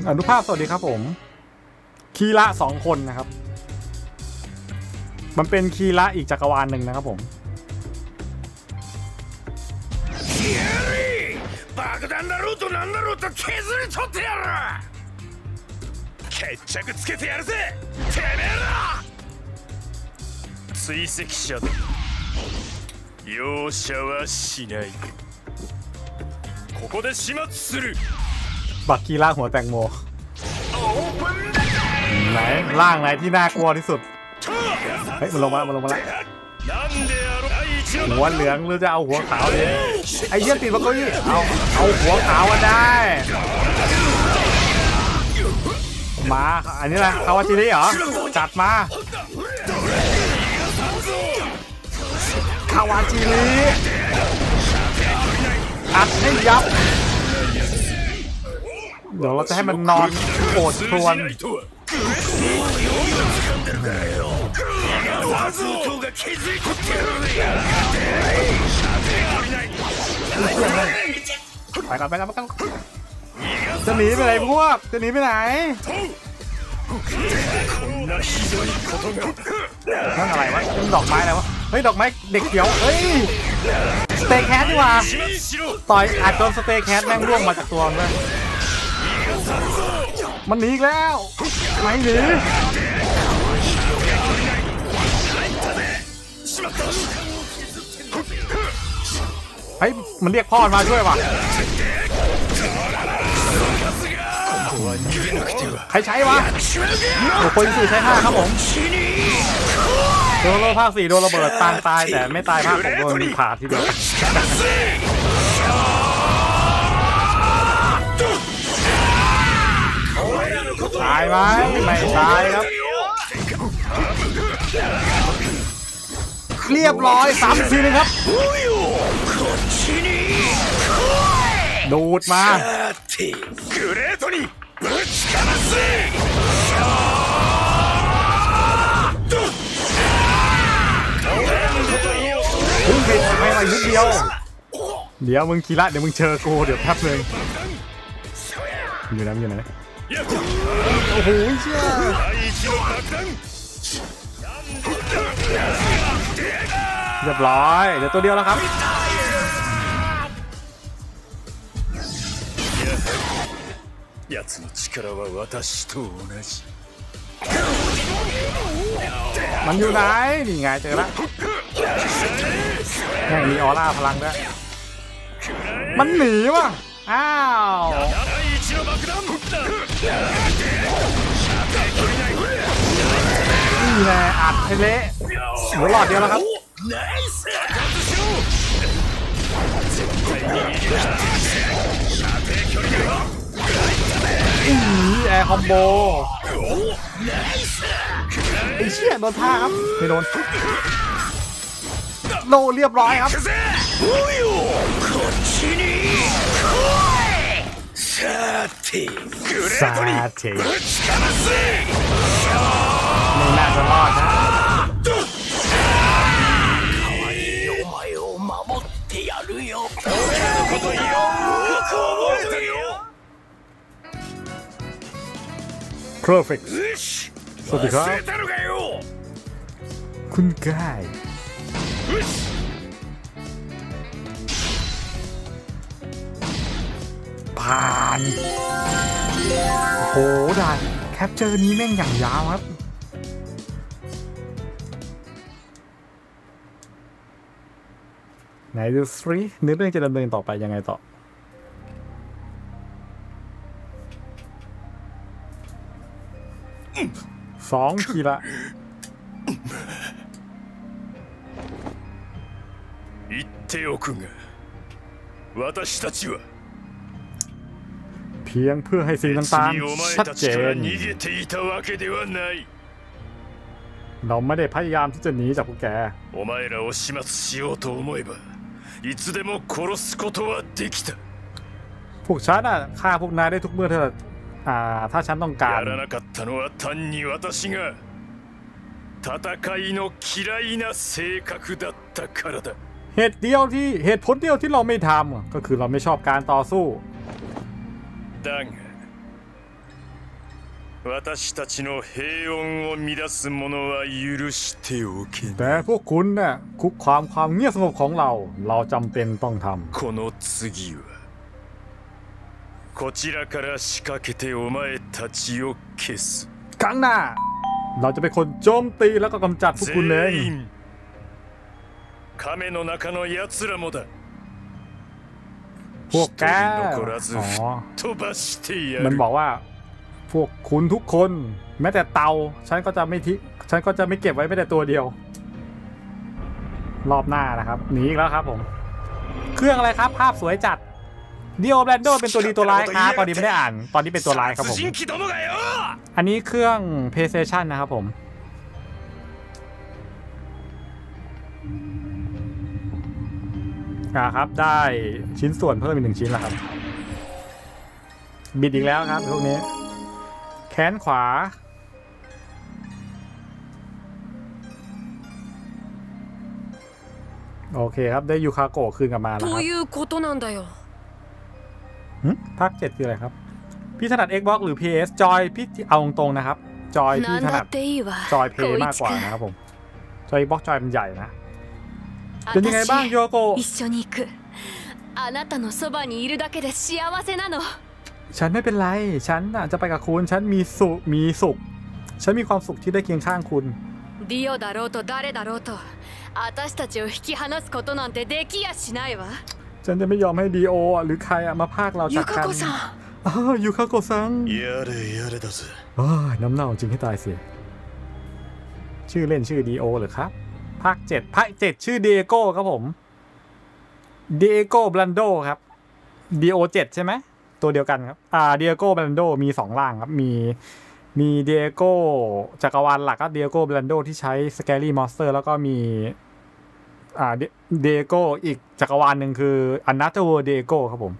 อนุภาพสวัสดีครับผมคีระ2คนนะครับมันเป็นคีระอีกจักรวาลหนึ่งนะครับผมบักกี้ล่างหัวแตงโมไหนล่างไหนที่น่ากลัวที่สุดเฮ้ยมันลงมาแล้วหัวเหลืองหรือจะเอาหัวขาวดีไอ้เยี่ยติดมาก็ยี่เอาหัวขาวมาได้มาอันนี้แหละคาวาจิริเหรอจัดมาคาวาจิริอัดให้ยับเดี๋ยวเราจะให้มันนอน โหดครวญไปกันไปกันไปกันจะหนีไปไหนพวกจะหนีไปไหนนั่นอะไรวะดอกไม้อะไรวะเฮ้ยดอกไม้เด็กเขียวเฮ้ยสเตย์แคทดีกว่าต่อยอาจโดนสเตย์แคทแม่งร่วงมาจากตัวเลยมันหนีอีกแล้วไม่หนีเฮ้ยมันเรียกพ่อมาช่วยว่ะใครใช้วะคนสี่ใช้ห้าครับผมโดนภาค4โดนระเบิดปางตายแต่ไม่ตายภาค6โดนผ่าทีเดียวตายไหมไม่ตายครับเรียบร้อย3ทีนะครับดูดมามึงผิดไม่ไหวนิดเดียวเดี๋ยวมึงคีระเดี๋ยวมึงเจอโกเดี๋ยวแป๊บนึงอยู่นะอยู่ไหนโอ้โหเชี่ยเรียบร้อยเดี๋ยวตัวเดียวแล้วครับやつの力は私と同じมันอยู่ไหนนี่ไงเจอละแม่งมีออร่าพลังด้วยมันหนีว่ะอ้าวนี่แหละอัดเละหรือหลอดเดียวแล้วครับแอร์คอมโบไอ้เชี่ยโดนท่าครับไม่โดนโลเรียบร้อยครับซาเทไม่น่าจะรอดนะperfect สวัสดีครับคุณกายผ่านโหด่านแคปเจอร์นี้แม่งอย่างยาวครับไหนดูสิเนื้อเรื่องจะดำเนินต่อไปยังไงต่อ2คีระ言っておくが私たちはเพียงเพื่อให้สิ่งต่างๆชัดเจนเราไม่ได้พยายามที่จะหนีจากพวกแกお前らを始末しようと思えばいつでも殺すことはできたพวกฉันน่ะฆ่าพวกนายได้ทุกเมื่อเถิดถ้าฉันต้องการやらなかったのは単に私が戦いの嫌いな性格だったからだเหตุผลเดียวที่เราไม่ทำก็คือเราไม่ชอบการต่อสู้だが私たちの平穏を乱すものは許しておけないแต่พวกคุณน่ะคุกความเงียบสงบของเราจำเป็นต้องทำこの次はこちらから仕掛けてお前たちを消すครั้งหน้าเราจะเป็นคนโจมตีแล้วก็กำจัดพวกคุณเอง亀の中のやつらもだพวกแกมันบอกว่าพวกคุณทุกคนแม้แต่เตาฉันก็จะไม่เก็บไว้แม้แต่ตัวเดียวรอบหน้านะครับหนีอีกแล้วครับผมเครื่องอะไรครับภาพสวยจัดดิโอแบรนโดเป็นตัวดีตัวร้ายครับตอนนี้ไม่ได้อ่านตอนนี้เป็นตัวร้ายครับผมอันนี้เครื่อง PlayStation นะครับผมครับได้ชิ้นส่วนเพิ่มอีก1ชิ้นแล้วครับบิดอีกแล้วครับพวกนี้ แขนขวาโอเคครับได้ยูคาโกะคืนกลับมาแล้วครับภาค 7คืออะไรครับพี่ถนัด Xbox หรือ PS จอยพี่เอาตรงๆนะครับจอยพี่ถนัดจอยเพย์มากกว่านะครับผมจอย Xbox จอยมันใหญ่นะเป็นยังไงบ้างยูคาโกะฉันไม่เป็นไรฉันจะไปกับคุณฉันมีสุขฉันมีความสุขที่ได้เคียงข้างคุณดิโอだろうと誰だろうと私たちを引き離すことなんてできやしないわฉันจะไม่ยอมให้ดิโอหรือใครมาพากเราจากกันยูคาโกะซังน้ำเน่าจริงให้ตายเสียชื่อเล่นชื่อดิโอหรือครับภาค 7 ภาค 7ชื่อเดโก้ครับผมเดโก้บลันโดครับดิโอ7ใช่ไหมตัวเดียวกันครับเดโก้บลันโดมี2ร่างครับมีเดโก้จักรวาลหลักก็เดโก้บลันโดที่ใช้สแกรี่มอนสเตอร์แล้วก็มีเดโก้อีกจักรวาลหนึ่งคืออันนัตเตอร์เวิร์ดเดโก้ครับผม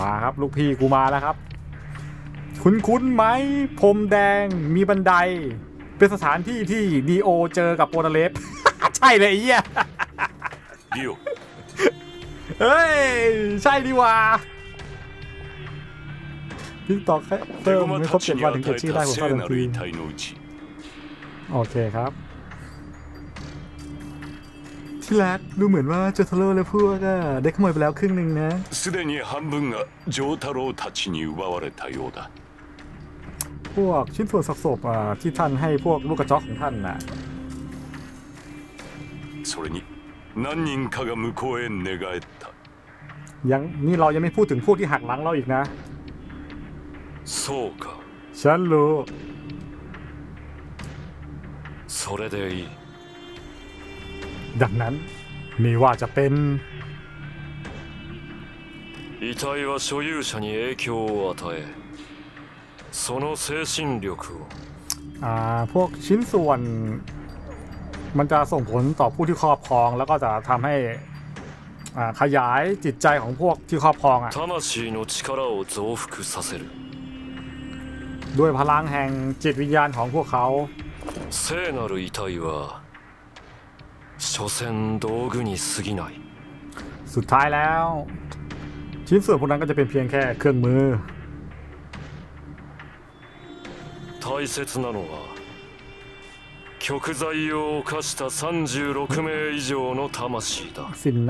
มาครับลูกพี่กูมาแล้วครับคุ้นๆไหมพรมแดงมีบันไดเป็นสถานที่ที่ดีโอเจอกับโปรเลฟ ใช่เลยไอ้เหี้ยดิโอเฮ้ยใช่ดีว่าพิกตอกแค่เติมไม่ครบ7วันถึงเก็บชื่อได้ผมก็เดินคืนโอเคครับที่รักดูเหมือนว่าโจทาโร่และพวกก็ได้ขโมยไปแล้วครึ่งหนึ่งนะพวกชิ้นส่วนศพที่ท่านให้พวกลูกกระจอกของท่านน่ะยังนี่เรายังไม่พูดถึงพวกที่หักหลังเราอีกนะฉันรู้ดังนั้นไม่ว่าจะเป็น遺体は所有者に影響を与えその精神力をพวกชิ้นส่วนมันจะส่งผลต่อผู้ที่ครอบครองแล้วก็จะทำให้ขยายจิตใจของพวกที่ครอบครองด้วยพลังแห่งจิตวิญญาณของพวกเขาสุดท้ายแล้วชิ้นส่วนพวกนั้นก็จะเป็นเพียงแค่เครื่องมือซินเน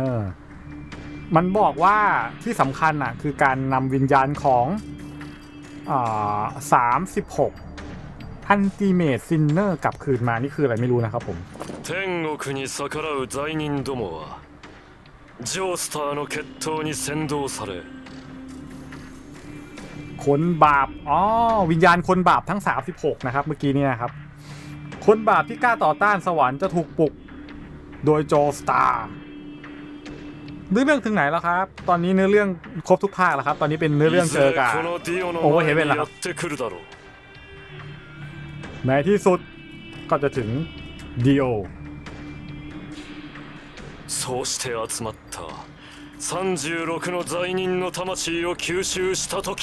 อร์มันบอกว่าที่สำคัญอ่ะคือการนำวิญญาณของ36อันติเมตซินเนอร์กลับคืนมานี่คืออะไรไม่รู้นะครับผมคนบาปวิญญาณคนบาปทั้ง36นะครับเมื่อกี้นี่นะครับคนบาปที่กล้าต่อต้านสวรรค์จะถูกปลุกโดยโจสตาร์เรื่องถึงไหนแล้วครับตอนนี้เนื้อเรื่องครบทุกภาคแล้วครับตอนนี้เป็นเนื้อเรื่องเจอกันโอเวอร์เฮเว่นแล้วครับในที่สุดก็จะถึงดิโอそうして集まった36の罪人の魂を吸収したとき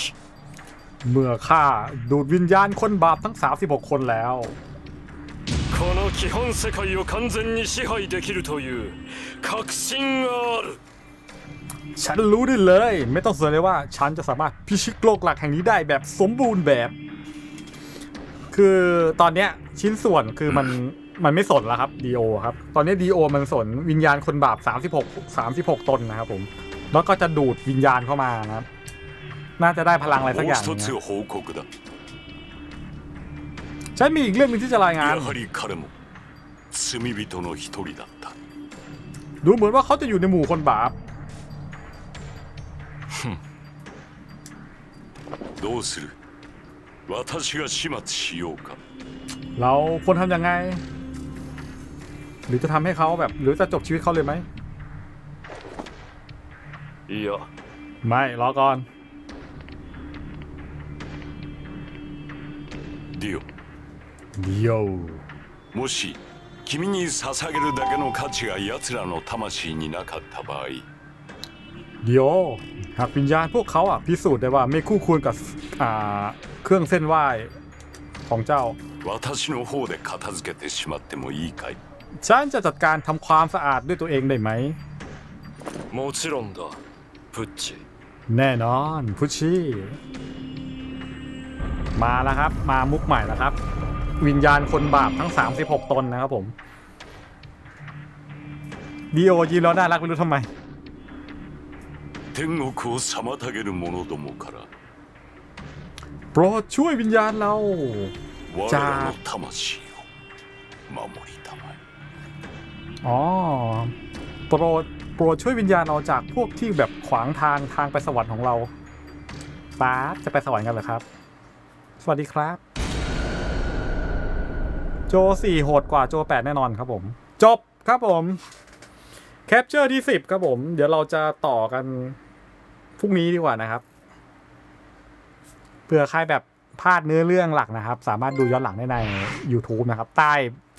เมื่อข้าดูดวิญญาณคนบาปทั้ง36คนแล้วこの基本世界を完全に支配できるという確信があるฉันรู้ได้เลยไม่ต้องเสียเลยว่าฉันจะสามารถพิชิตโลกหลักแห่งนี้ได้แบบสมบูรณ์แบบคือตอนเนี้ยชิ้นส่วนคือมันไม่สนแล้วครับดีโอครับตอนนี้ดีโอมันสนวิญญาณคนบาป36ตนนะครับผมแล้วก็จะดูดวิญญาณเข้ามานะครับน่าจะได้พลังอะไรสักอย่างฉันมีอีกเรื่องนึงที่จะรายงานดูเหมือนว่าเขาจะอยู่ในหมู่คนบาปเราควรทำยังไงหรือจะทำให้เขาแบบหรือจะจบชีวิตเขาเลยไหมไม่รอก่อนもし君に捧げるだけの価値が奴らの魂になかった場合เดี๋ยวหากวิญญาณพวกเขาอ่ะพิสูจน์ได้ว่าไม่คู่ควรกับเครื่องเส้นไหว้ของเจ้าฉันจะจัดการทำความสะอาดด้วยตัวเองได้ไหมแน่นอนพุชชี่มาแล้วครับมามุกใหม่แล้วครับวิญญาณคนบาปทั้ง36ตนนะครับผมดีโอจีแล้วน่ารักไม่รู้ทำไมโปรดช่วยวิญญาณเราจากโปรดช่วยวิญญาณเราจากพวกที่แบบขวางทางไปสวรรค์ของเราป๊าจะไปสวรรค์กันเหรอครับสวัสดีครับโจ4โหดกว่าโจ8แน่นอนครับผมจบครับผมแคปเจอร์ที่10ครับผมเดี๋ยวเราจะต่อกันพรุ่งนี้ดีกว่านะครับเผื่อใครแบบพลาดเนื้อเรื่องหลักนะครับสามารถดูย้อนหลังได้ใน YouTube นะครับใ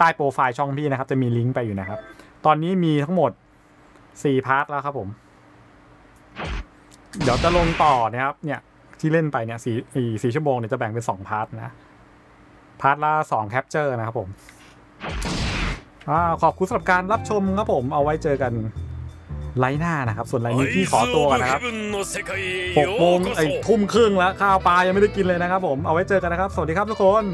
ต้โปรไฟล์ช่องพี่นะครับจะมีลิงก์ไปอยู่นะครับตอนนี้มีทั้งหมด4พาร์ทแล้วครับผมเดี๋ยวจะลงต่อนะครับเนี่ยที่เล่นไปเนี่ย4ชั่วโมงเนี่ยจะแบ่งเป็น2พาร์ทนะพาร์ทละ2แคปเจอร์นะครับผมขอบคุณสำหรับการรับชมครับผมเอาไว้เจอกันไลฟ์หน้านะครับส่วนไลฟ์นี้พี่ขอตัวก่อนนะครับ6 โมง ทุ่มครึ่งแล้วข้าวปลายังไม่ได้กินเลยนะครับผมเอาไว้เจอกันนะครับสวัสดีครับทุกคน